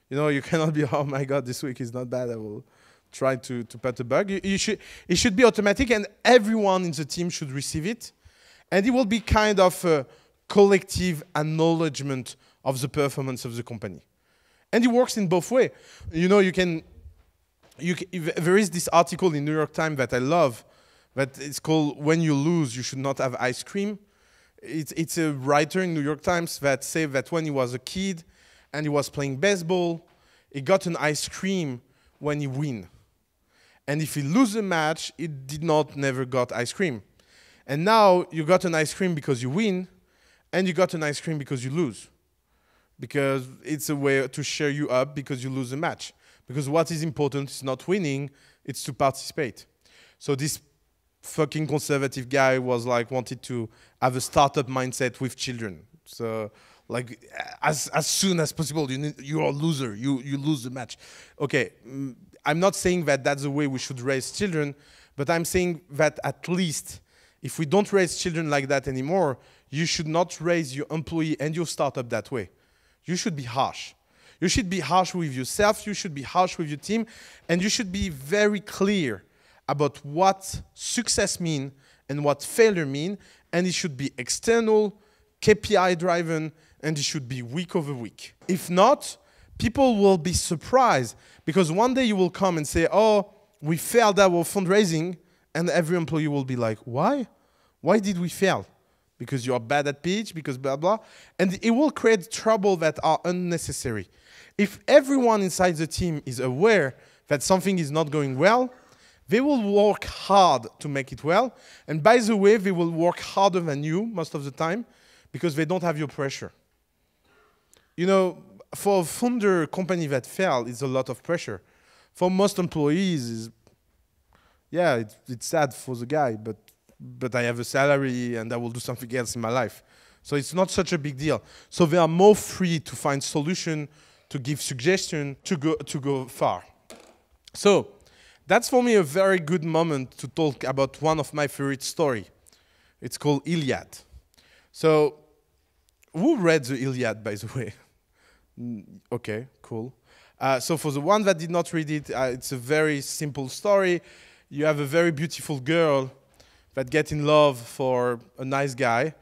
You know, you cannot be, oh my God, this week is not bad, I will try to put a bug. It should be automatic, and everyone in the team should receive it. And it will be kind of a collective acknowledgement of the performance of the company. And it works in both ways. You know, there is this article in New York Times that I love, that it's called "When You Lose, You Should Not Have Ice Cream." It's a writer in New York Times that said that when he was a kid, and he was playing baseball, he got an ice cream when he win. And if he lose a match, he never got ice cream. And now you got an ice cream because you win, and you got an ice cream because you lose. Because it's a way to share you up because you lose a match. Because what is important is not winning, it's to participate. So this fucking conservative guy was like, wanted to have a startup mindset with children. So, like, as soon as possible, you're a loser, you lose the match. Okay, I'm not saying that that's the way we should raise children, but I'm saying that at least if we don't raise children like that anymore, you should not raise your employee and your startup that way. You should be harsh. You should be harsh with yourself, you should be harsh with your team, and you should be very clear about what success means and what failure means, and it should be external, KPI-driven, and it should be week over week. If not, people will be surprised, because one day you will come and say, oh, we failed our fundraising, and every employee will be like, why? Why did we fail? Because you are bad at pitch, because blah, blah. And it will create trouble that are unnecessary. If everyone inside the team is aware that something is not going well, they will work hard to make it well. And by the way, they will work harder than you most of the time because they don't have your pressure. You know, for a founder company that failed, it's a lot of pressure. For most employees, it's sad for the guy, but I have a salary and I will do something else in my life. So it's not such a big deal. So they are more free to find solution, to give suggestion, to go far. So that's for me a very good moment to talk about one of my favorite story. It's called Iliad. So who read the Iliad, by the way? Okay, cool. So for the one that did not read it, it's a very simple story. You have a very beautiful girl that gets in love for a nice guy.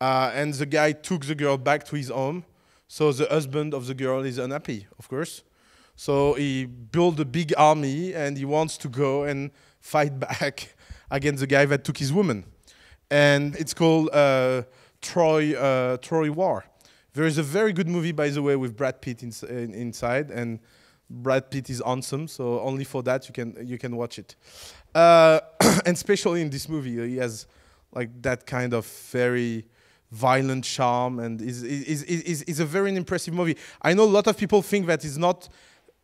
And the guy took the girl back to his home. So the husband of the girl is unhappy, of course. So he built a big army and he wants to go and fight back against the guy that took his woman. And it's called Troy War. There is a very good movie, by the way, with Brad Pitt inside, and Brad Pitt is handsome, so only for that you can watch it. And especially in this movie, he has like that kind of very violent charm, and is a very impressive movie. I know a lot of people think that it's not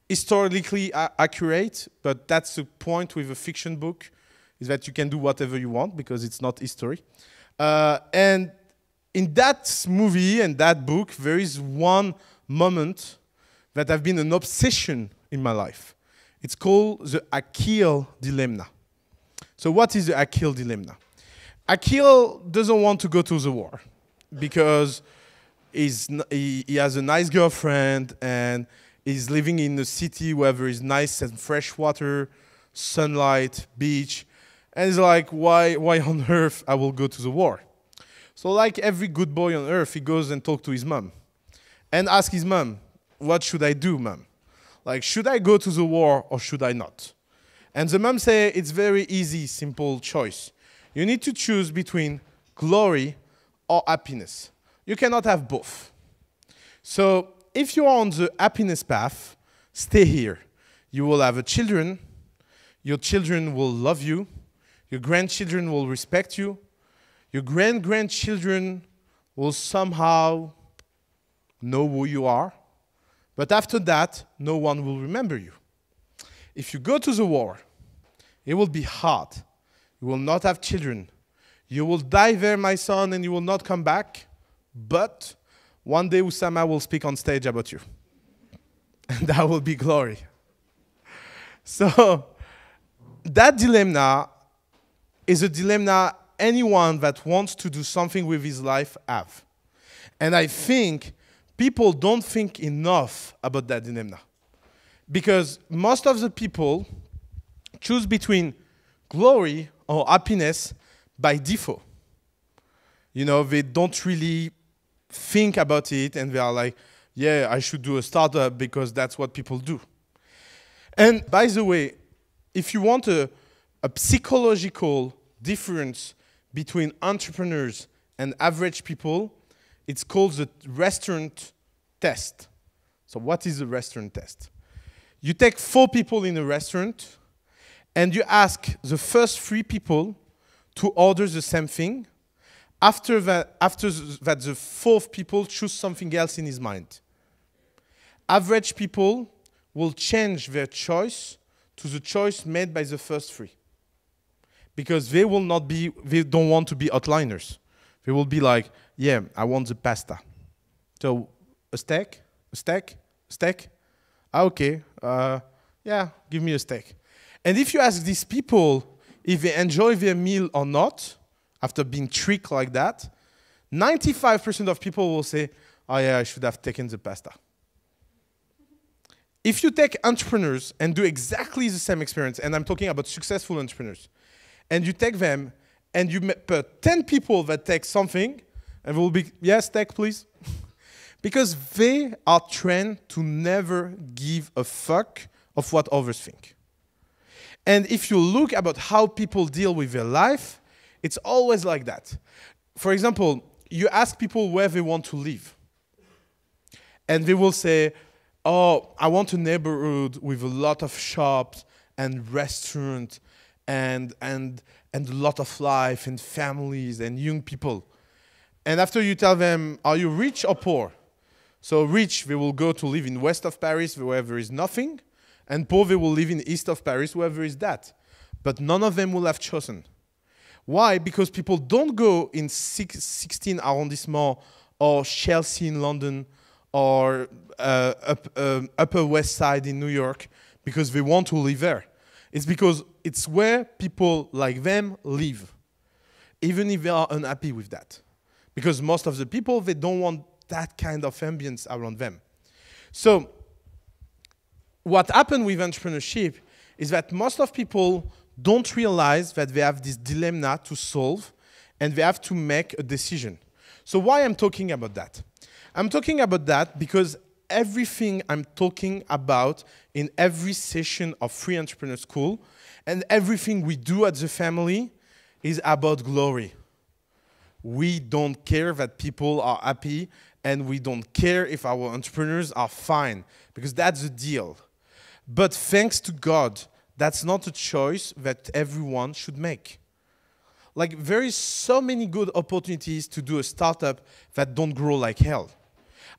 historically accurate, but that's the point with a fiction book, is that you can do whatever you want because it's not history. And in that movie and that book, there is one moment that have been an obsession in my life. It's called the Achille Dilemma. So what is the Achille Dilemma? Achille doesn't want to go to the war because he has a nice girlfriend and he's living in a city where there is nice and fresh water, sunlight, beach. And he's like, why on earth I will go to the war? So like every good boy on earth, he goes and talks to his mom and asks his mom, what should I do, mom? Like, should I go to the war or should I not? And the mom say, it's very easy, simple choice. You need to choose between glory or happiness. You cannot have both. So if you are on the happiness path, stay here. You will have children. Your children will love you. Your grandchildren will respect you. Your grandchildren will somehow know who you are, but after that, no one will remember you. If you go to the war, it will be hard. You will not have children. You will die there, my son, and you will not come back, but one day Usama will speak on stage about you. And that will be glory. So that dilemma is a dilemma anyone that wants to do something with his life have. And I think people don't think enough about that dilemma. Because most of the people choose between glory or happiness by default. You know, they don't really think about it and they are like, yeah, I should do a startup because that's what people do. And by the way, if you want a psychological difference between entrepreneurs and average people, it's called the restaurant test. So what is the restaurant test? You take 4 people in a restaurant and you ask the first 3 people to order the same thing. After that, the 4th people choose something else in his mind. Average people will change their choice to the choice made by the first 3 because they don't want to be outliers. They will be like, yeah, I want the pasta. So a steak, a steak, a steak. Okay, yeah, give me a steak. And if you ask these people if they enjoy their meal or not, after being tricked like that, 95% of people will say, oh yeah, I should have taken the pasta. If you take entrepreneurs and do exactly the same experience, and I'm talking about successful entrepreneurs, and you take them and you put 10 people that take something, and will be, yes, steak, please. Because they are trained to never give a fuck of what others think. And if you look about how people deal with their life, it's always like that. For example, you ask people where they want to live. And they will say, oh, I want a neighborhood with a lot of shops and restaurants and a lot of life and families and young people. And after you tell them, are you rich or poor? So rich, they will go to live in west of Paris where there is nothing, and poor, they will live in east of Paris where there is that. But none of them will have chosen. Why? Because people don't go in 16 arrondissement or Chelsea in London or Upper West Side in New York because they want to live there. It's because it's where people like them live, even if they are unhappy with that. Because most of the people, they don't want that kind of ambience around them. So what happened with entrepreneurship is that most of people don't realize that they have this dilemma to solve and they have to make a decision. So why I'm talking about that? I'm talking about that because everything I'm talking about in every session of Free Entrepreneur School and everything we do at the family is about glory. We don't care that people are happy and we don't care if our entrepreneurs are fine because that's the deal. But thanks to God, that's not a choice that everyone should make. Like, there is so many good opportunities to do a startup that don't grow like hell.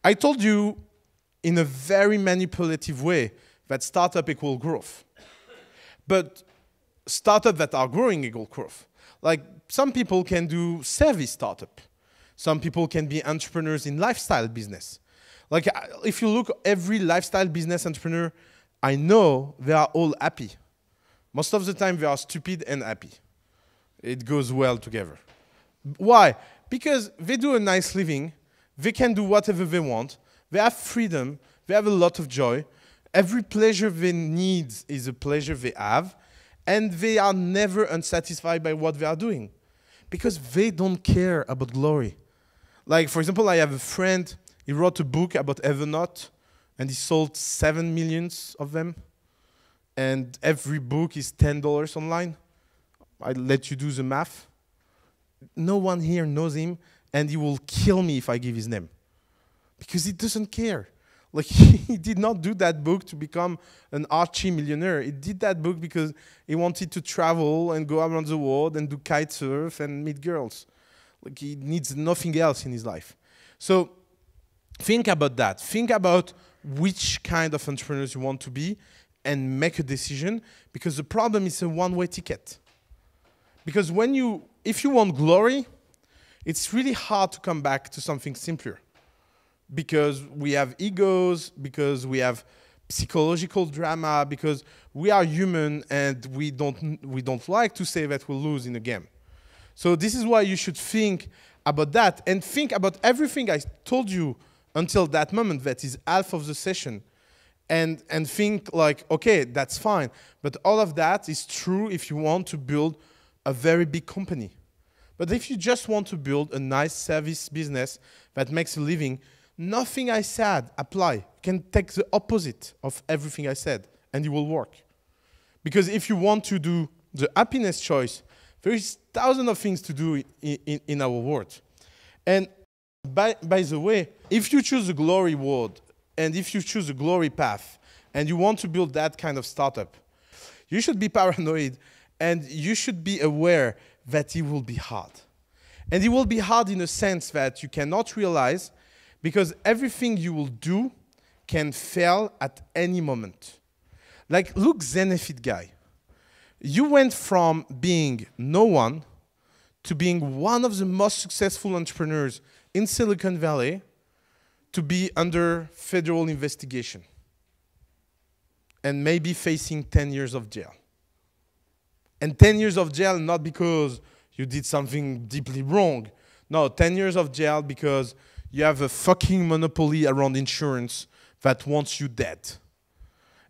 I told you in a very manipulative way that startup equal growth. But startups that are growing equal growth. Like, some people can do service startup. Some people can be entrepreneurs in lifestyle business. Like, if you look, every lifestyle business entrepreneur, I know they are all happy. Most of the time they are stupid and happy. It goes well together. Why? Because they do a nice living, they can do whatever they want, they have freedom, they have a lot of joy, every pleasure they need is a pleasure they have, and they are never unsatisfied by what they are doing. Because they don't care about glory. Like, for example, I have a friend, he wrote a book about Evernote, and he sold 7 million of them, and every book is $10 online. I let you do the math. No one here knows him, and he will kill me if I give his name. Because he doesn't care. Like, he did not do that book to become an Archie millionaire. He did that book because he wanted to travel and go around the world and do kite surf and meet girls. Like, he needs nothing else in his life. So think about that. Think about which kind of entrepreneurs you want to be and make a decision, because the problem is a one-way ticket. Because when if you want glory, it's really hard to come back to something simpler. Because we have egos, because we have psychological drama, because we are human and we don't like to say that we'll lose in a game. So this is why you should think about that and think about everything I told you until that moment, that is half of the session. And think like, okay, that's fine. But all of that is true if you want to build a very big company. But if you just want to build a nice service business that makes a living, nothing I said apply. You can take the opposite of everything I said and it will work. Because if you want to do the happiness choice, there is thousands of things to do in our world. And by the way, if you choose the glory world and if you choose the glory path and you want to build that kind of startup, you should be paranoid. And you should be aware that it will be hard. And it will be hard in a sense that you cannot realize, because everything you will do can fail at any moment. Like, look, Zenefit guy. You went from being no one to being one of the most successful entrepreneurs in Silicon Valley to be under federal investigation and maybe facing 10 years of jail. And 10 years of jail, not because you did something deeply wrong. No, 10 years of jail because you have a fucking monopoly around insurance that wants you dead.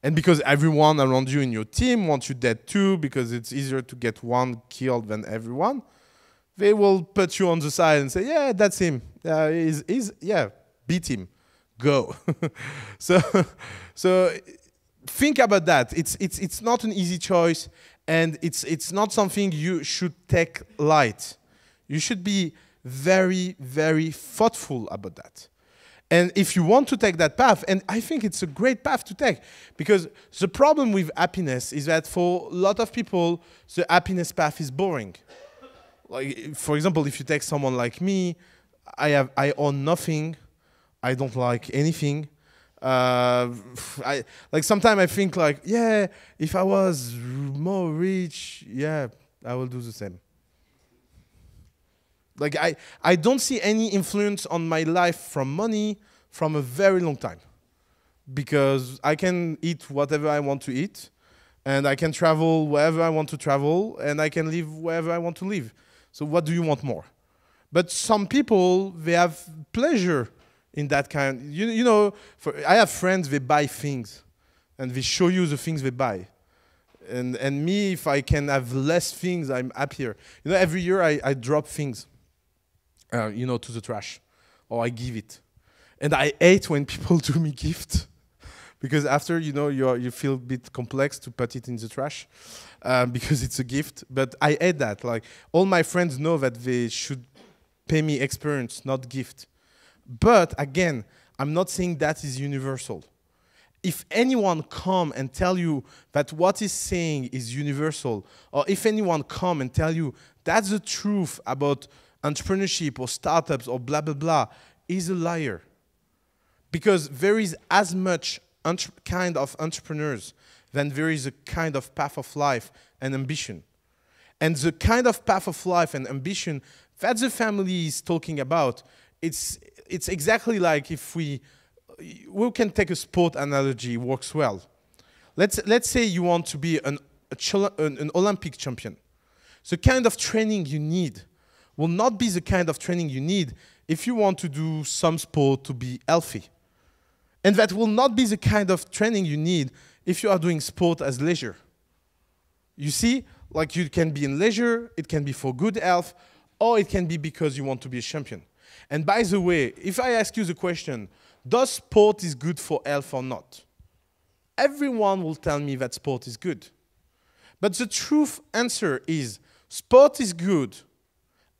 And because everyone around you in your team wants you dead too, because it's easier to get one killed than everyone, they will put you on the side and say, yeah, that's him. Yeah, beat him. Go. So think about that. It's not an easy choice. And it's not something you should take light. You should be very, very thoughtful about that. And if you want to take that path, and I think it's a great path to take, because the problem with happiness is that for a lot of people, the happiness path is boring. Like, for example, if you take someone like me, I own nothing, I don't like anything. Sometimes I think like, yeah, if I was more rich, yeah, I will do the same. Like I don't see any influence on my life from money from a very long time, because I can eat whatever I want to eat, and I can travel wherever I want to travel, and I can live wherever I want to live. So what do you want more? But some people, they have pleasure in that kind. You know, I have friends, they buy things, and they show you the things they buy. And me, if I can have less things, I'm happier. You know, every year I drop things. You know, to the trash, or I give it. And I hate when people do me gift, because after, you know, you feel a bit complex to put it in the trash, because it's a gift. But I hate that. Like, all my friends know that they should pay me experience, not gift. But again, I'm not saying that is universal. If anyone come and tell you that what he's saying is universal, or if anyone come and tell you that's the truth about entrepreneurship or startups or blah, blah, blah, is a liar. Because there is as much kind of entrepreneurs than there is a kind of path of life and ambition. And the kind of path of life and ambition that the family is talking about, it's exactly like if we can take a sport analogy, works well. Let's say you want to be an Olympic champion. The kind of training you need will not be the kind of training you need if you want to do some sport to be healthy. And that will not be the kind of training you need if you are doing sport as leisure. You see, like you can be in leisure, it can be for good health, or it can be because you want to be a champion. And by the way, if I ask you the question, does sport is good for health or not? Everyone will tell me that sport is good. But the truth answer is, sport is good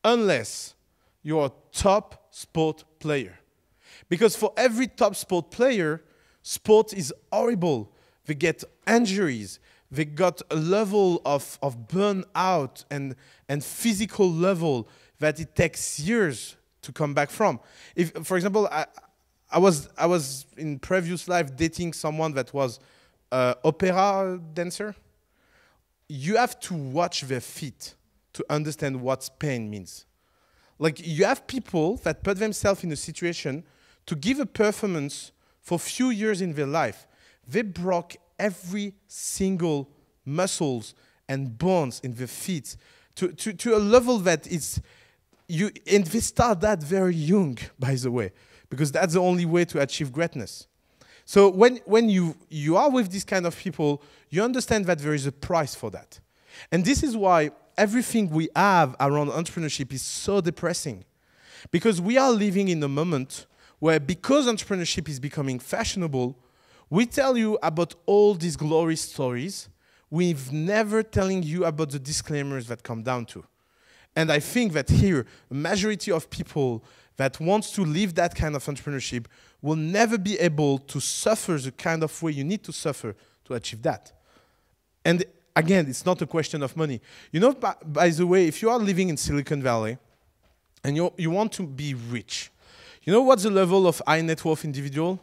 unless you're a top sport player. Because for every top sport player, sport is horrible. They get injuries. They got a level of burnout and physical level that it takes years to come back from. If, for example, I was in previous life dating someone that was an opera dancer. You have to watch their feet to understand what pain means. Like, you have people that put themselves in a situation to give a performance for a few years in their life. They broke every single muscles and bones in their feet to a level that is... And they start that very young, by the way, because that's the only way to achieve greatness. So when you are with these kind of people, you understand that there is a price for that. And this is why everything we have around entrepreneurship is so depressing. Because we are living in a moment where, because entrepreneurship is becoming fashionable, we tell you about all these glory stories, we've never telling you about the disclaimers that come down to. And I think that here, a majority of people that wants to live that kind of entrepreneurship will never be able to suffer the kind of way you need to suffer to achieve that. And again, it's not a question of money. You know, by the way, if you are living in Silicon Valley and you want to be rich, you know what's the level of high net worth individual?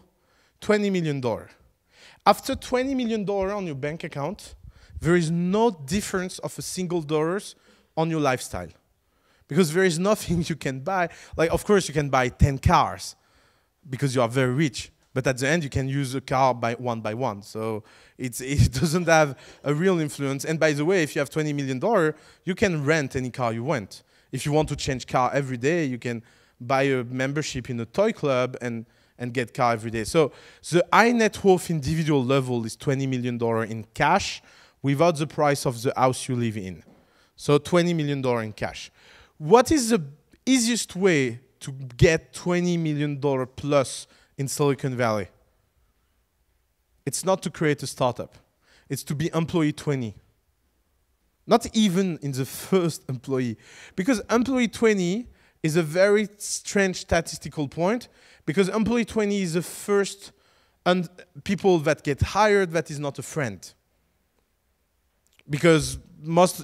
$20 million. After $20 million on your bank account, there is no difference of a single dollars on your lifestyle. Because there is nothing you can buy. Like, of course, you can buy 10 cars because you are very rich. But at the end, you can use a car by one. So it doesn't have a real influence. And by the way, if you have $20 million, you can rent any car you want. If you want to change car every day, you can buy a membership in a toy club and get car every day. So the high net worth individual level is $20 million in cash without the price of the house you live in. So $20 million in cash. What is the easiest way to get $20 million plus in Silicon Valley? It's not to create a startup. It's to be employee 20. Not even in the first employee. Because employee 20 is a very strange statistical point, because employee 20 is the first people that get hired that is not a friend. Because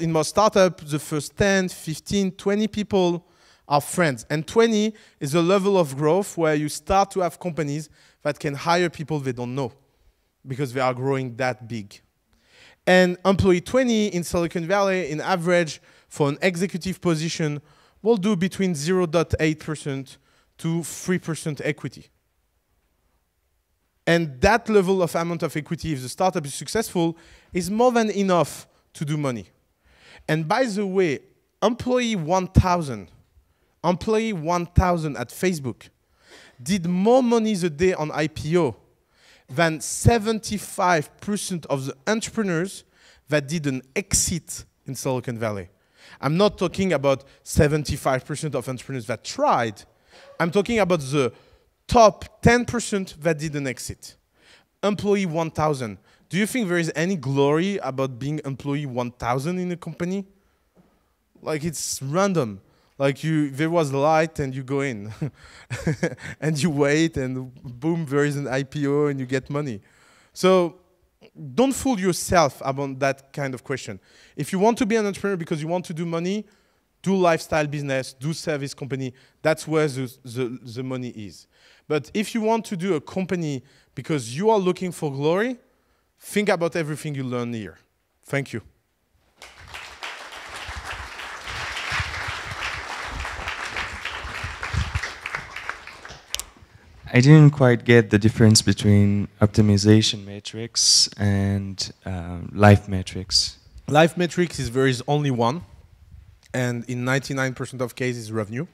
in most startups, the first 10, 15, 20 people are friends. And 20 is a level of growth where you start to have companies that can hire people they don't know because they are growing that big. And employee 20 in Silicon Valley, in average, for an executive position, will do between 0.8% to 3% equity. And that level of amount of equity, if the startup is successful, is more than enough to do money. And by the way, employee 1,000 at Facebook did more money the day on IPO than 75% of the entrepreneurs that did an exit in Silicon Valley. I'm not talking about 75% of entrepreneurs that tried. I'm talking about the top 10% that did an exit. Employee 1,000. Do you think there is any glory about being employee 1,000 in a company? Like, it's random. Like, there was light and you go in. And you wait and boom, there is an IPO and you get money. So don't fool yourself about that kind of question. If you want to be an entrepreneur because you want to do money, do lifestyle business, do service company. That's where the money is. But if you want to do a company because you are looking for glory, think about everything you learn here. Thank you. I didn't quite get the difference between optimization matrix and life matrix. Life matrix is there is only one, and in 99% of cases revenue.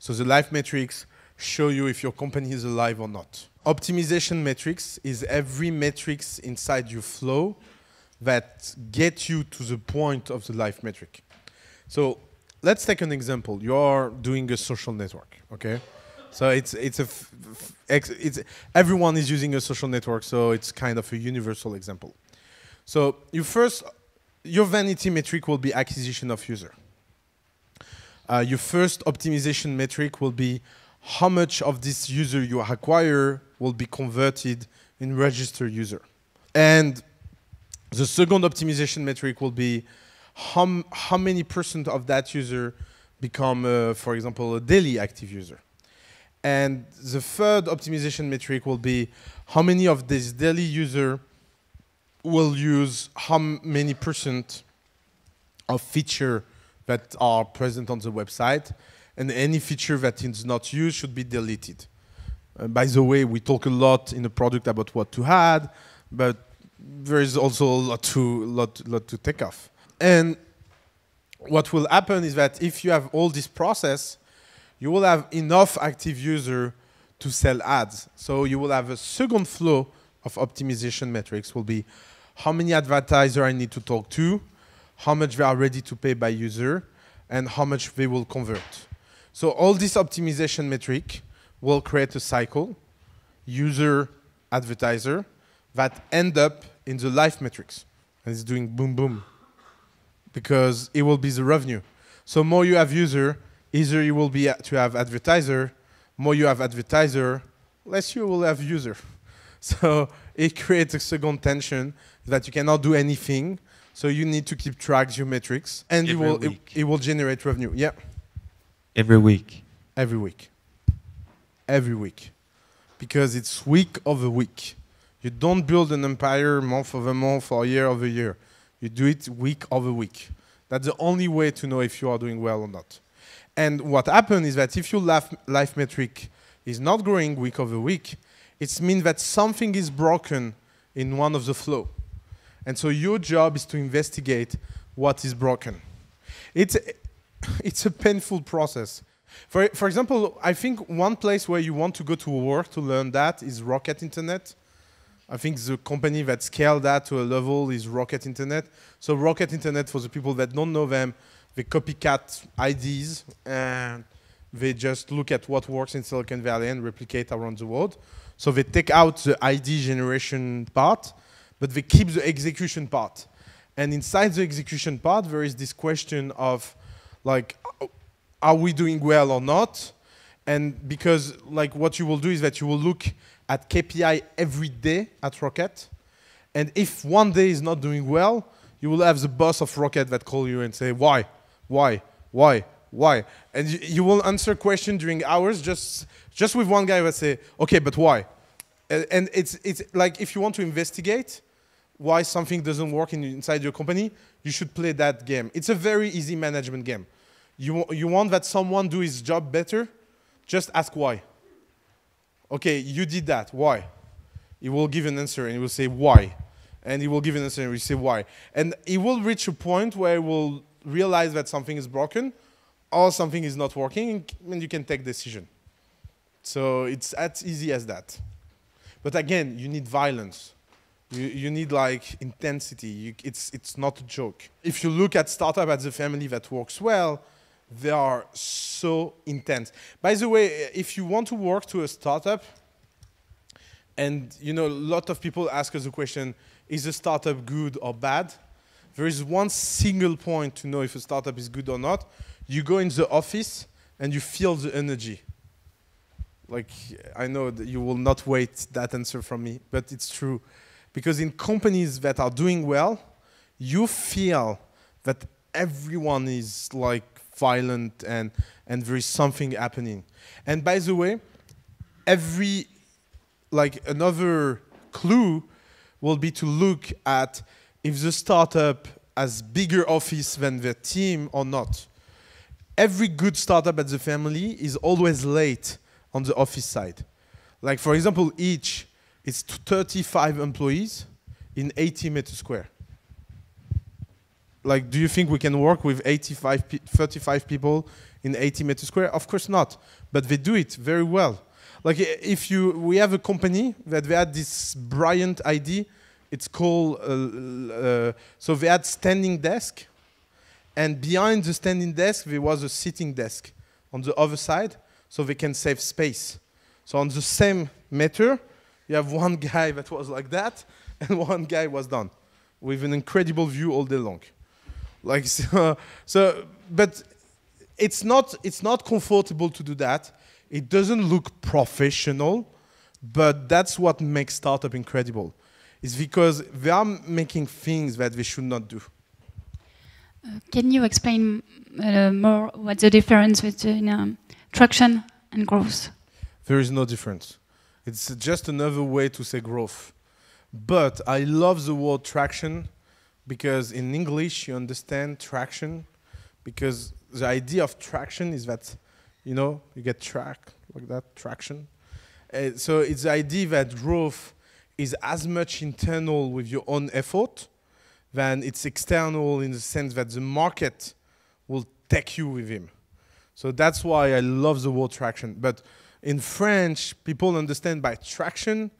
So the life matrix shows you if your company is alive or not. Optimization matrix is every matrix inside your flow that gets you to the point of the life metric. So let's take an example. You are doing a social network, okay? So everyone is using a social network, so it's kind of a universal example. So your vanity metric will be acquisition of user. Your first optimization metric will be how much of this user you acquire will be converted in registered user. And the second optimization metric will be how many percent of that user become, for example, a daily active user. And the third optimization metric will be how many of this daily user will use how many percent of feature that are present on the website. And any feature that is not used should be deleted. By the way, we talk a lot in the product about what to add, but there is also a lot to take off. And what will happen is that if you have all this process, you will have enough active user to sell ads. So you will have a second flow of optimization metrics will be how many advertisers I need to talk to, how much they are ready to pay by user, and how much they will convert. So all this optimization metric will create a cycle, user, advertiser, that end up in the life metrics. And it's doing boom, boom, because it will be the revenue. So more you have user, easier you will be to have advertiser, more you have advertiser, less you will have user. So it creates a second tension that you cannot do anything, so you need to keep track of your metrics, and it will generate revenue. Yeah. Every week. Every week. Every week. Because it's week over week. You don't build an empire month over month or year over year. You do it week over week. That's the only way to know if you are doing well or not. And what happens is that if your life metric is not growing week over week, it means that something is broken in one of the flow. And so your job is to investigate what is broken. It's a painful process. For example, I think one place where you want to go to work to learn that is Rocket Internet. I think the company that scaled that to a level is Rocket Internet. So Rocket Internet, for the people that don't know them, they copycat IDs, and they just look at what works in Silicon Valley and replicate around the world. So they take out the ID generation part, but they keep the execution part. And inside the execution part, there is this question of, like, are we doing well or not? And because like what you will do is that you will look at KPI every day at Rocket. And if one day is not doing well, you will have the boss of Rocket that call you and say, why? And you will answer questions during hours just with one guy that say, okay, but why? And it's like if you want to investigate why something doesn't work inside your company, you should play that game. It's a very easy management game. You want that someone do his job better? Just ask why. Okay, you did that, why? He will give an answer and he will say why. And he will give an answer and he will say why. And he will reach a point where he will realize that something is broken or something is not working, and you can take decision. So it's as easy as that. But again, you need violence. You need like intensity. It's not a joke. If you look at startup as a family that works well, they are so intense. By the way, if you want to work to a startup, and you know, a lot of people ask us the question, is a startup good or bad? There is one single point to know if a startup is good or not. You go in the office and you feel the energy. Like, I know that you will not wait that answer from me, but it's true. Because in companies that are doing well, you feel that everyone is like violent and there is something happening. And by the way, every, like another clue will be to look at if the startup has bigger office than their team or not. Every good startup at the family is always late on the office side. Like for example, each is 35 employees in 80 meters square. Like, do you think we can work with 35 people in 80 meters square? Of course not, but they do it very well. Like if we have a company that they had this brilliant idea, it's called, so they had standing desk, and behind the standing desk, there was a sitting desk on the other side, so they can save space. So on the same meter, you have one guy that was like that, and one guy was done, with an incredible view all day long. Like, so but it's not comfortable to do that. It doesn't look professional, but that's what makes startup incredible. It's because they are making things that they should not do. Can you explain more what's the difference between traction and growth? There is no difference. It's just another way to say growth. But I love the word traction because in English you understand traction because the idea of traction is that, you know, you get track like that, traction. So it's the idea that growth is as much internal with your own effort than it's external in the sense that the market will take you with him. So that's why I love the word traction. But in French, people understand by traction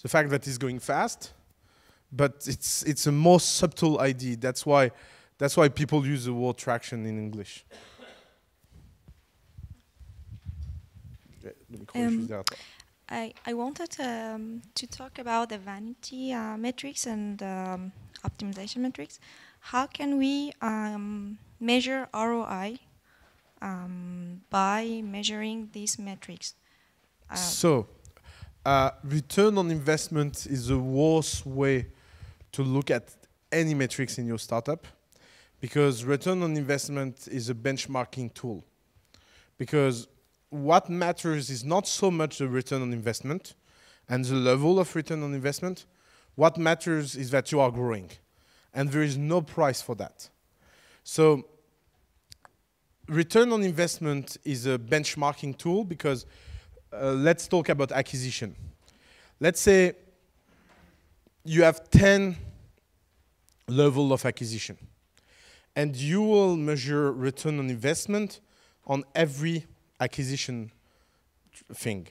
the fact that it's going fast, but it's a more subtle idea. That's why people use the word traction in English. I wanted to talk about the vanity metrics and optimization metrics. How can we measure ROI by measuring these metrics? So return on investment is the worst way to look at any metrics in your startup, because return on investment is a benchmarking tool. Because what matters is not so much the return on investment and the level of return on investment. What matters is that you are growing, and there is no price for that. So return on investment is a benchmarking tool because let's talk about acquisition. Let's say you have 10 levels of acquisition, and you will measure return on investment on every acquisition thing.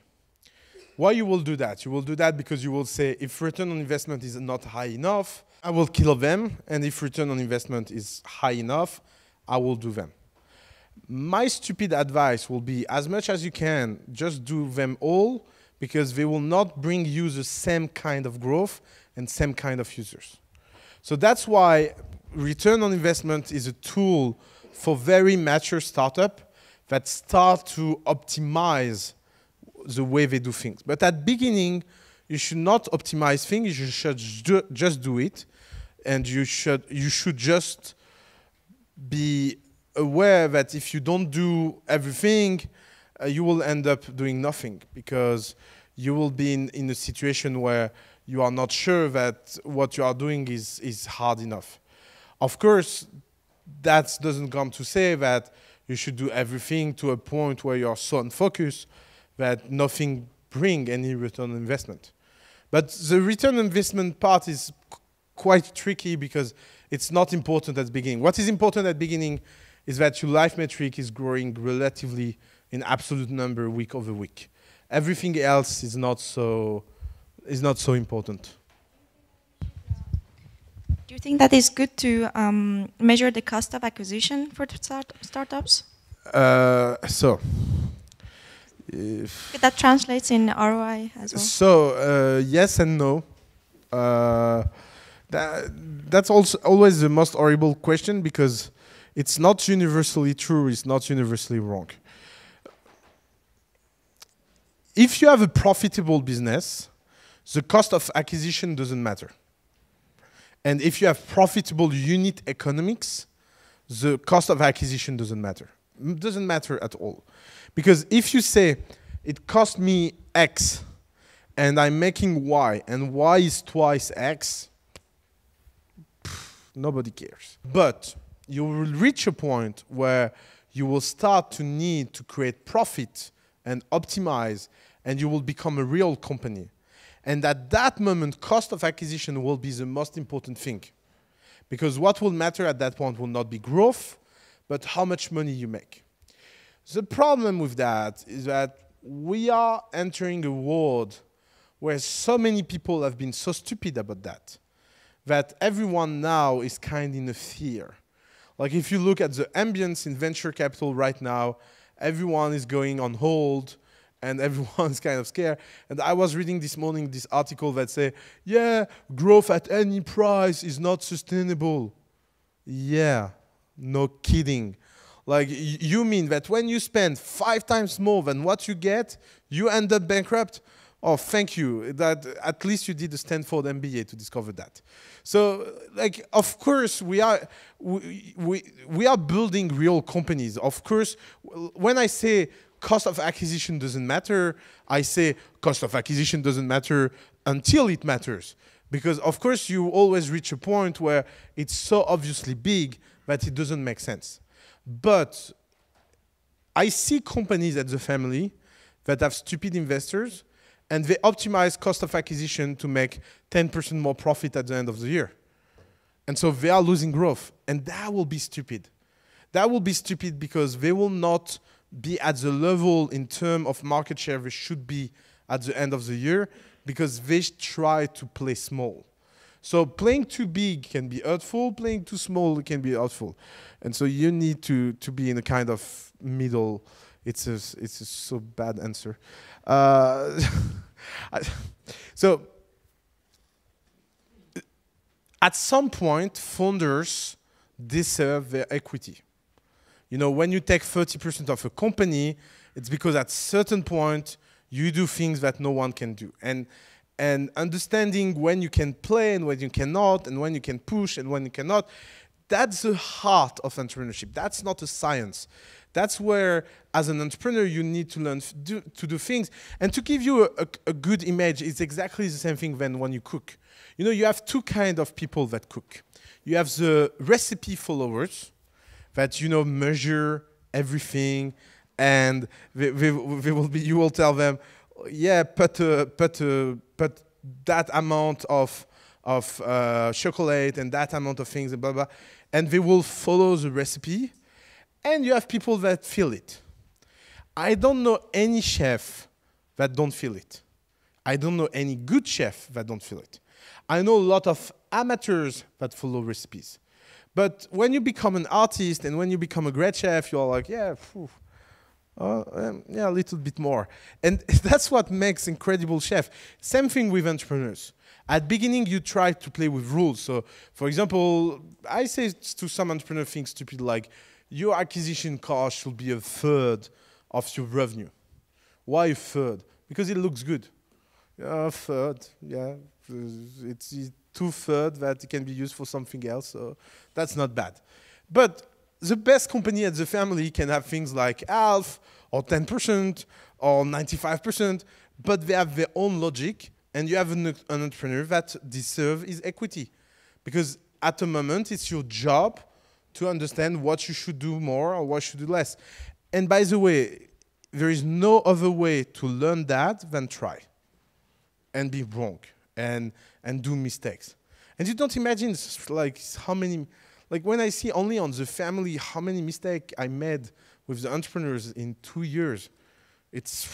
Why you will do that? You will do that because you will say, if return on investment is not high enough, I will kill them, and if return on investment is high enough, I will do them. My stupid advice will be, as much as you can, just do them all, because they will not bring you the same kind of growth and same kind of users. So that's why return on investment is a tool for very mature startup that start to optimize the way they do things. But at the beginning, you should not optimize things, you should just do it. And you should just be aware that if you don't do everything, you will end up doing nothing, because you will be in a situation where you are not sure that what you are doing is hard enough. Of course, that doesn't come to say that you should do everything to a point where you are so unfocused that nothing brings any return on investment. But the return on investment part is quite tricky because it's not important at the beginning. What is important at the beginning is that your life metric is growing relatively in absolute number week over week. Everything else is not so important. Do you think that it's good to measure the cost of acquisition for startups? That translates in ROI as well. So yes and no. That's also always the most horrible question, because it's not universally true, it's not universally wrong. If you have a profitable business, the cost of acquisition doesn't matter. And if you have profitable unit economics, the cost of acquisition doesn't matter. It doesn't matter at all. Because if you say, it cost me X, and I'm making Y, and Y is twice X, nobody cares. But you will reach a point where you will start to need to create profit and optimize, and you will become a real company. And at that moment, cost of acquisition will be the most important thing. Because what will matter at that point will not be growth, but how much money you make. The problem with that is that we are entering a world where so many people have been so stupid about that, that everyone now is kind of in a fear. Like if you look at the ambience in venture capital right now, everyone is going on hold and everyone's kind of scared. And I was reading this morning this article that say, yeah, growth at any price is not sustainable. Yeah, no kidding. Like you mean that when you spend 5 times more than what you get, you end up bankrupt? Oh, thank you. That at least you did a Stanford MBA to discover that. So, like, of course, we are building real companies. Of course, when I say cost of acquisition doesn't matter, I say cost of acquisition doesn't matter until it matters. Because, of course, you always reach a point where it's so obviously big that it doesn't make sense. But I see companies at the family that have stupid investors, and they optimize cost of acquisition to make 10% more profit at the end of the year. And so they are losing growth, and that will be stupid. That will be stupid because they will not be at the level in terms of market share they should be at the end of the year, because they try to play small. So playing too big can be hurtful, playing too small can be hurtful. And so you need to be in a kind of middle. It's a so bad answer. So at some point, founders deserve their equity. You know, when you take 30% of a company, it's because at a certain point, you do things that no one can do. And understanding when you can play and when you cannot, and when you can push and when you cannot, that's the heart of entrepreneurship. That's not a science. That's where, as an entrepreneur, you need to learn to do things. And to give you a good image, it's exactly the same thing than when you cook. You know, you have two kinds of people that cook. You have the recipe followers that, you know, measure everything, and you will tell them, yeah, put that amount of chocolate and that amount of things, and blah, blah, and they will follow the recipe. And you have people that feel it. I don't know any chef that don't feel it. I don't know any good chef that don't feel it. I know a lot of amateurs that follow recipes. But when you become an artist and when you become a great chef, you're like, yeah, phew, yeah, a little bit more. And that's what makes incredible chef. Same thing with entrepreneurs. At beginning, you try to play with rules. So, for example, I say to some entrepreneurs things stupid like, your acquisition cost should be a third of your revenue. Why a third? Because it looks good. A third, yeah. It's two-thirds that can be used for something else, so that's not bad. But the best company at the family can have things like half, or 10%, or 95%, but they have their own logic, and you have an entrepreneur that deserves his equity. Because at the moment, it's your job to understand what you should do more or what you should do less. And by the way, there is no other way to learn that than try and be wrong and do mistakes. And you don't imagine like how many, like when I see only on the family how many mistakes I made with the entrepreneurs in 2 years, it's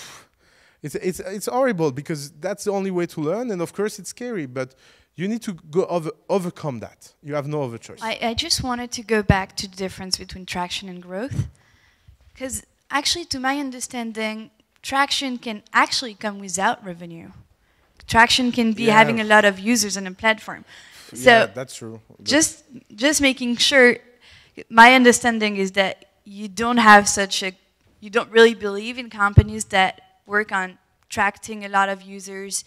horrible, because that's the only way to learn, and of course it's scary, but you need to go overcome that. You have no other choice. I just wanted to go back to the difference between traction and growth, because actually, to my understanding, traction can actually come without revenue. Traction can be having a lot of users on a platform. So yeah, that's true. Just making sure, my understanding is that you don't have such a, you don't really believe in companies that work on attracting a lot of users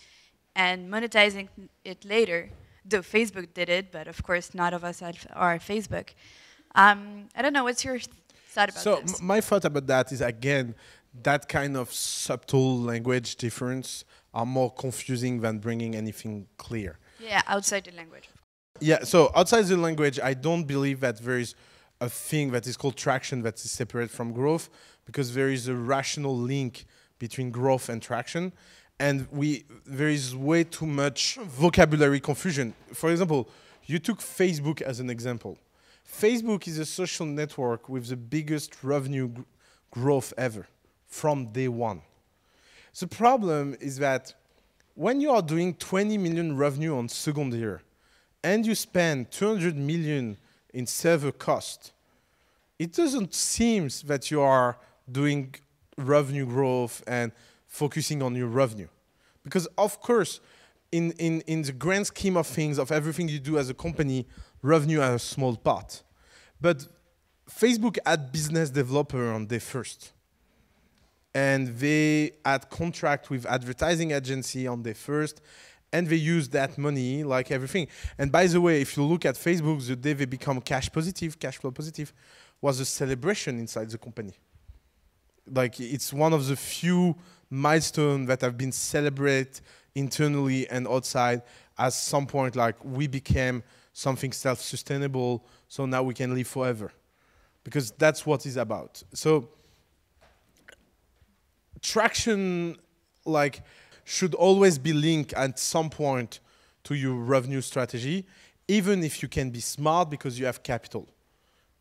and monetizing it later, though Facebook did it, but of course none of us are Facebook. I don't know, what's your thought about this? So my thought about that is, again, that kind of subtle language difference are more confusing than bringing anything clear. Yeah, outside the language. Yeah, so outside the language, I don't believe that there is a thing that is called traction that is separate from growth, because there is a rational link between growth and traction. And there is way too much vocabulary confusion. For example, you took Facebook as an example. Facebook is a social network with the biggest revenue growth ever from day one. The problem is that when you are doing 20 million revenue on second year and you spend 200 million in server cost, it doesn't seem that you are doing revenue growth and focusing on your revenue. Because of course, in the grand scheme of things, of everything you do as a company, revenue is a small part. But Facebook had business developer on day first. And they had contract with advertising agency on day first. And they used that money like everything. And by the way, if you look at Facebook, the day they become cash positive, cash flow positive, was a celebration inside the company. Like it's one of the few milestones that have been celebrated internally and outside. At some point, like we became something self-sustainable, so now we can live forever, because that's what it's about. So traction, like, should always be linked at some point to your revenue strategy, even if you can be smart because you have capital,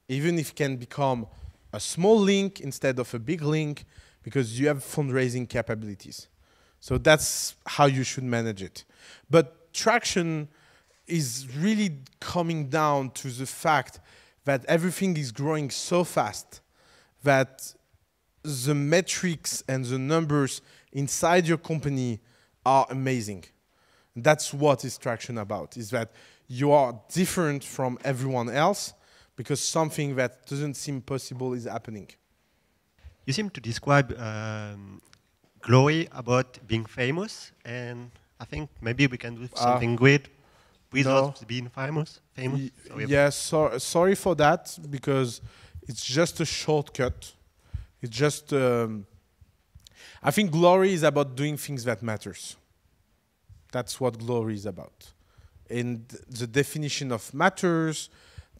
even if it can become a small link instead of a big link, because you have fundraising capabilities. So that's how you should manage it. But traction is really coming down to the fact that everything is growing so fast that the metrics and the numbers inside your company are amazing. That's what is traction about, is that you are different from everyone else because something that doesn't seem possible is happening. You seem to describe glory about being famous, and I think maybe we can do something great without being famous. Yes, yeah, sorry for that, because it's just a shortcut. It's just, I think glory is about doing things that matters. That's what glory is about. And the definition of matters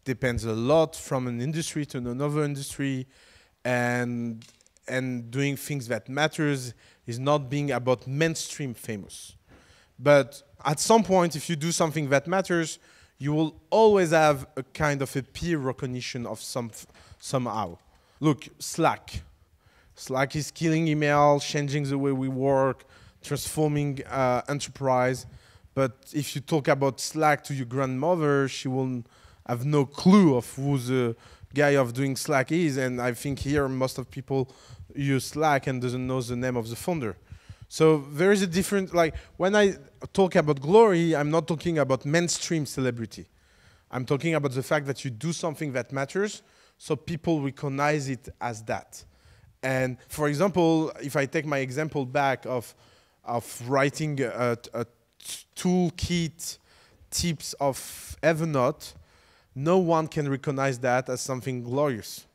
depends a lot from an industry to another industry, and doing things that matters is not being about mainstream famous. But at some point, if you do something that matters, you will always have a kind of a peer recognition of somehow. Look, Slack. Slack is killing email, changing the way we work, transforming enterprise. But if you talk about Slack to your grandmother, she will have no clue of who the guy of doing Slack is, and I think here most of people use Slack and doesn't know the name of the founder. So there is a different, like when I talk about glory, I'm not talking about mainstream celebrity. I'm talking about the fact that you do something that matters so people recognize it as that. And for example, if I take my example back of writing a toolkit tips of Evernote, no one can recognize that as something glorious.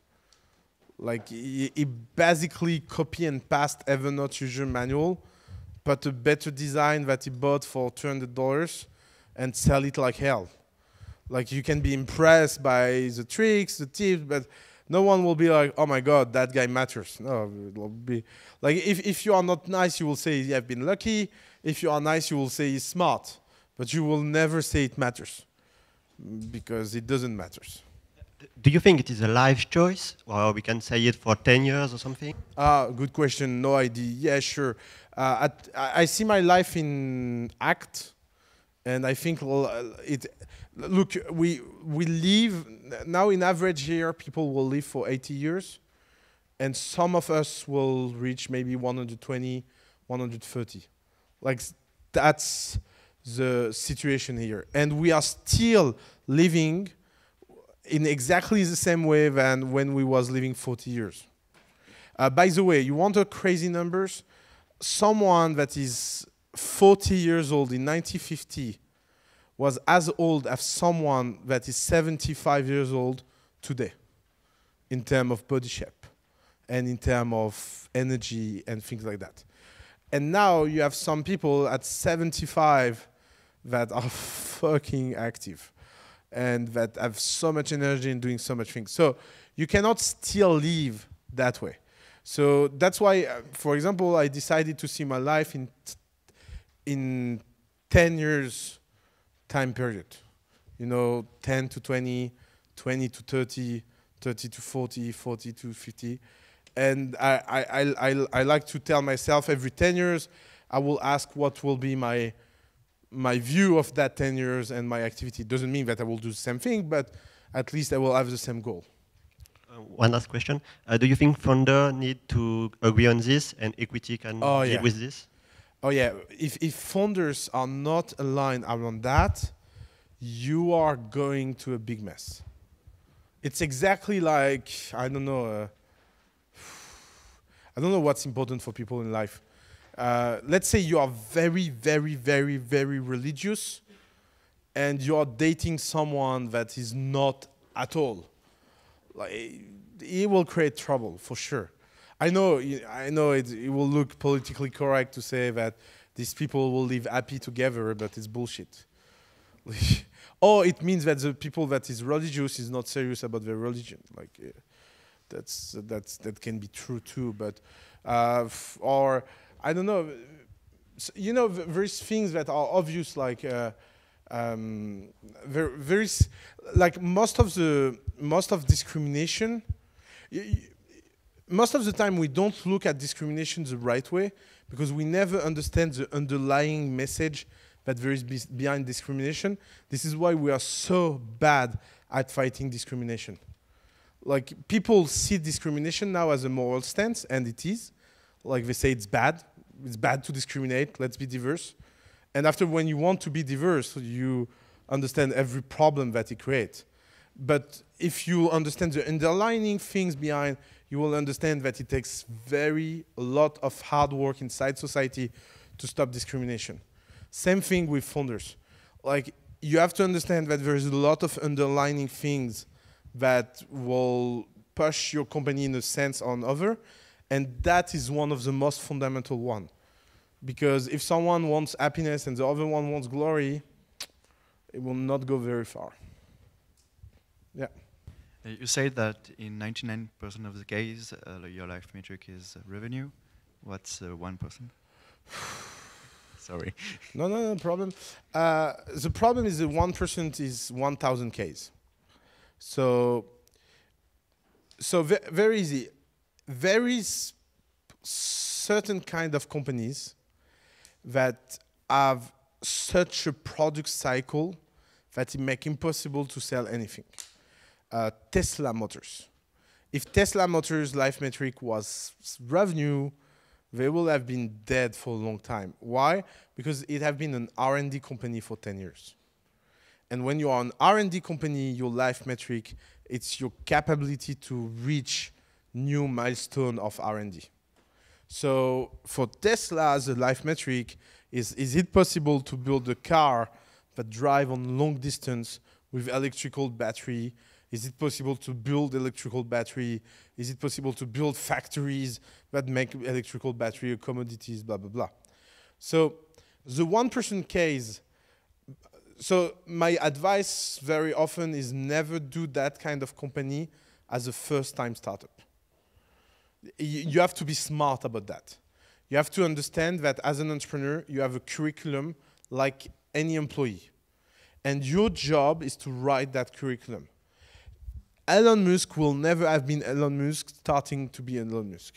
Like, it basically copy and paste Evernote user manual, but a better design that he bought for $200 and sell it like hell. Like, you can be impressed by the tricks, the tips, but no one will be like, oh my God, that guy matters. No, it will be like, if you are not nice, you will say you have been lucky. If you are nice, you will say he's smart, but you will never say it matters, because it doesn't matter. Do you think it is a life choice, or we can say it for 10 years or something? Good question, no idea. Yeah, sure. I see my life in act, and I think it, look, we live, now in average here, people will live for 80 years, and some of us will reach maybe 120, 130. Like, that's the situation here. And we are still living in exactly the same way than when we was living 40 years. By the way, you want crazy numbers? Someone that is 40 years old in 1950 was as old as someone that is 75 years old today, in terms of body shape and in terms of energy and things like that. And now you have some people at 75 that are fucking active and that have so much energy and doing so much things. So you cannot still live that way. So that's why, for example, I decided to see my life in 10 years time period. You know, 10 to 20, 20 to 30, 30 to 40, 40 to 50. And I like to tell myself every 10 years, I will ask what will be my view of that 10 years and my activity. Doesn't mean that I will do the same thing, but at least I will have the same goal. One last question. Do you think funders need to agree on this and equity can deal with this? Oh yeah, if funders are not aligned around that, you are going to a big mess. It's exactly like, I don't know what's important for people in life. Let's say you are very, very, very, very religious and you are dating someone that is not at all. Like, it will create trouble for sure. I know it will look politically correct to say that these people will live happy together, but it's bullshit. Or it means that the people that is religious is not serious about their religion. Like, that can be true too, but or I don't know. You know, there's things that are obvious, like like most of discrimination. Most of the time, we don't look at discrimination the right way because we never understand the underlying message that there is behind discrimination. This is why we are so bad at fighting discrimination. Like, people see discrimination now as a moral stance, and it is. Like, they say it's bad to discriminate, let's be diverse. And after, when you want to be diverse, you understand every problem that it creates. But if you understand the underlying things behind, you will understand that it takes a lot of hard work inside society to stop discrimination. Same thing with funders. Like, you have to understand that there is a lot of underlying things that will push your company in a sense or another, and that is one of the most fundamental one. Because if someone wants happiness and the other one wants glory, it will not go very far. Yeah. You say that in 99% of the case, your life metric is revenue. What's 1%? Sorry. No problem. The problem is the 1% is 1,000 Ks. So very easy. Very certain kind of companies that have such a product cycle that it makes impossible to sell anything. Tesla Motors. If Tesla Motors' life metric was revenue, they will have been dead for a long time. Why? Because it have been an R&D company for 10 years. And when you're an R&D company, your life metric, it's your capability to reach new milestone of R&D. So for Tesla, the life metric is it possible to build a car that drives on long distance with electrical battery? Is it possible to build electrical battery? Is it possible to build factories that make electrical battery or commodities, blah, blah, blah? So the one-person case, so my advice very often is never do that kind of company as a first-time startup. You have to be smart about that. You have to understand that as an entrepreneur, you have a curriculum like any employee. And your job is to write that curriculum. Elon Musk will never have been Elon Musk starting to be Elon Musk.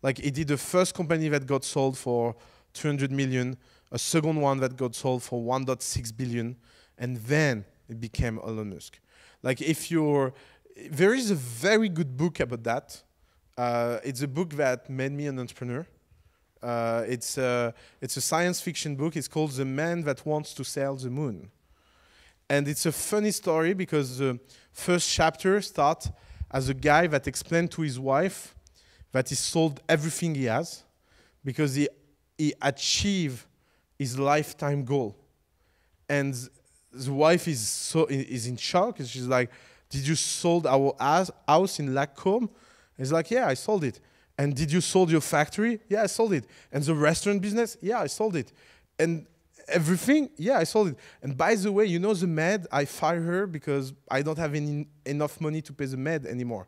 Like he did the first company that got sold for 200 million, a second one that got sold for 1.6 billion, and then it became Elon Musk. Like if you're, there is a very good book about that. It's a book that made me an entrepreneur. It's a science fiction book. It's called The Man That Wants to Sail the Moon. And it's a funny story because the first chapter starts as a guy that explained to his wife that he sold everything he has because he achieved his lifetime goal. And the wife is in shock. And she's like, did you sold our house in Lacombe? And he's like, yeah, I sold it. And did you sold your factory? Yeah, I sold it. And the restaurant business? Yeah, I sold it. And everything? Yeah, I sold it. And by the way, you know the maid? I fired her because I don't have enough money to pay the maid anymore.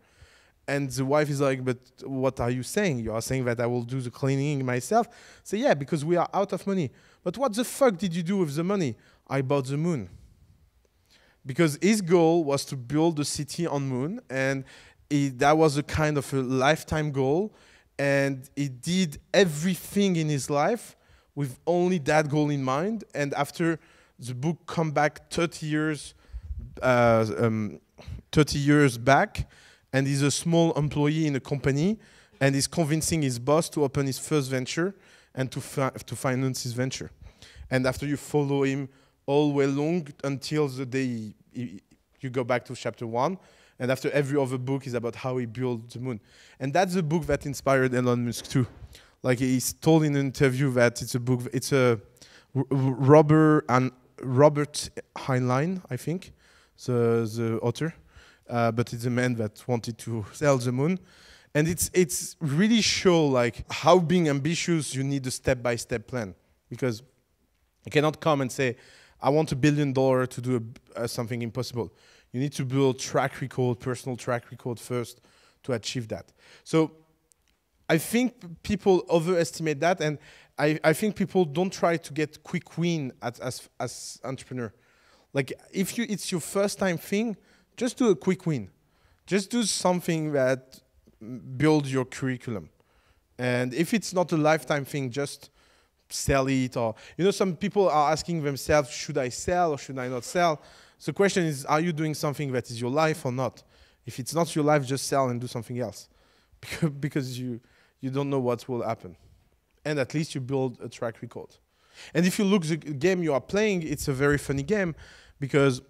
And the wife is like, but what are you saying? You are saying that I will do the cleaning myself? So yeah, because we are out of money. But what the fuck did you do with the money? I bought the moon. Because his goal was to build a city on moon, and that was a kind of a lifetime goal. And he did everything in his life with only that goal in mind. And after the book come back 30 years back, and he's a small employee in a company, and he's convincing his boss to open his first venture and to finance his venture. And after you follow him all the way long until the day you go back to chapter 1, and after every other book is about how he built the moon. And that's the book that inspired Elon Musk too. Like he's told in an interview that it's a book, it's a Robert Heinlein, I think, the author, but it's a man that wanted to sail the moon. And it's really show like how being ambitious, you need a step-by-step plan, because you cannot come and say, I want $1 billion to do something impossible. You need to build track record, personal track record first to achieve that. So I think people overestimate that, and I think people don't try to get quick win as entrepreneur. Like if it's your first time thing, just do a quick win. Just do something that builds your curriculum. And if it's not a lifetime thing, just sell it. Or you know, some people are asking themselves, should I sell or should I not sell? So the question is, are you doing something that is your life or not? If it's not your life, just sell and do something else. Because you don't know what will happen. And at least you build a track record. And if you look at the game you are playing, it's a very funny game, because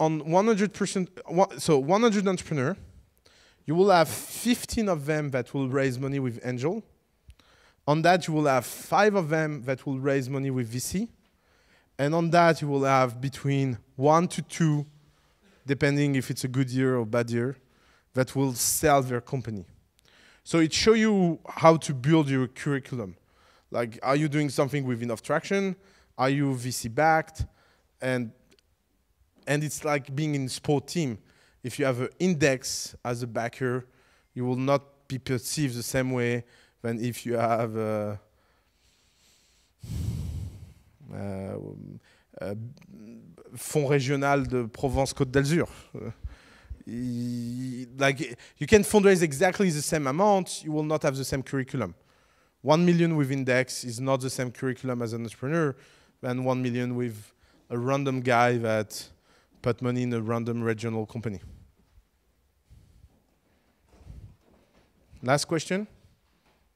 on 100%, so 100 entrepreneurs, you will have 15 of them that will raise money with angel. On that, you will have 5 of them that will raise money with VC. And on that, you will have between 1 to 2, depending if it's a good year or bad year, that will sell their company. So it shows you how to build your curriculum. Like, are you doing something with enough traction? Are you VC-backed? And it's like being in a sport team. If you have an index as a backer, you will not be perceived the same way than if you have a Fonds Régional de Provence-Côte d'Azur. Like you can fundraise exactly the same amount, you will not have the same curriculum. 1 million with index is not the same curriculum as an entrepreneur than 1 million with a random guy that put money in a random regional company. Last question?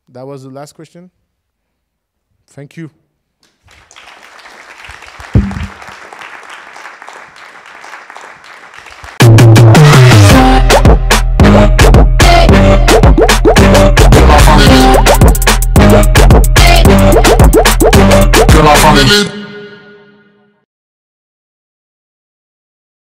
That was the last question? Thank you. it.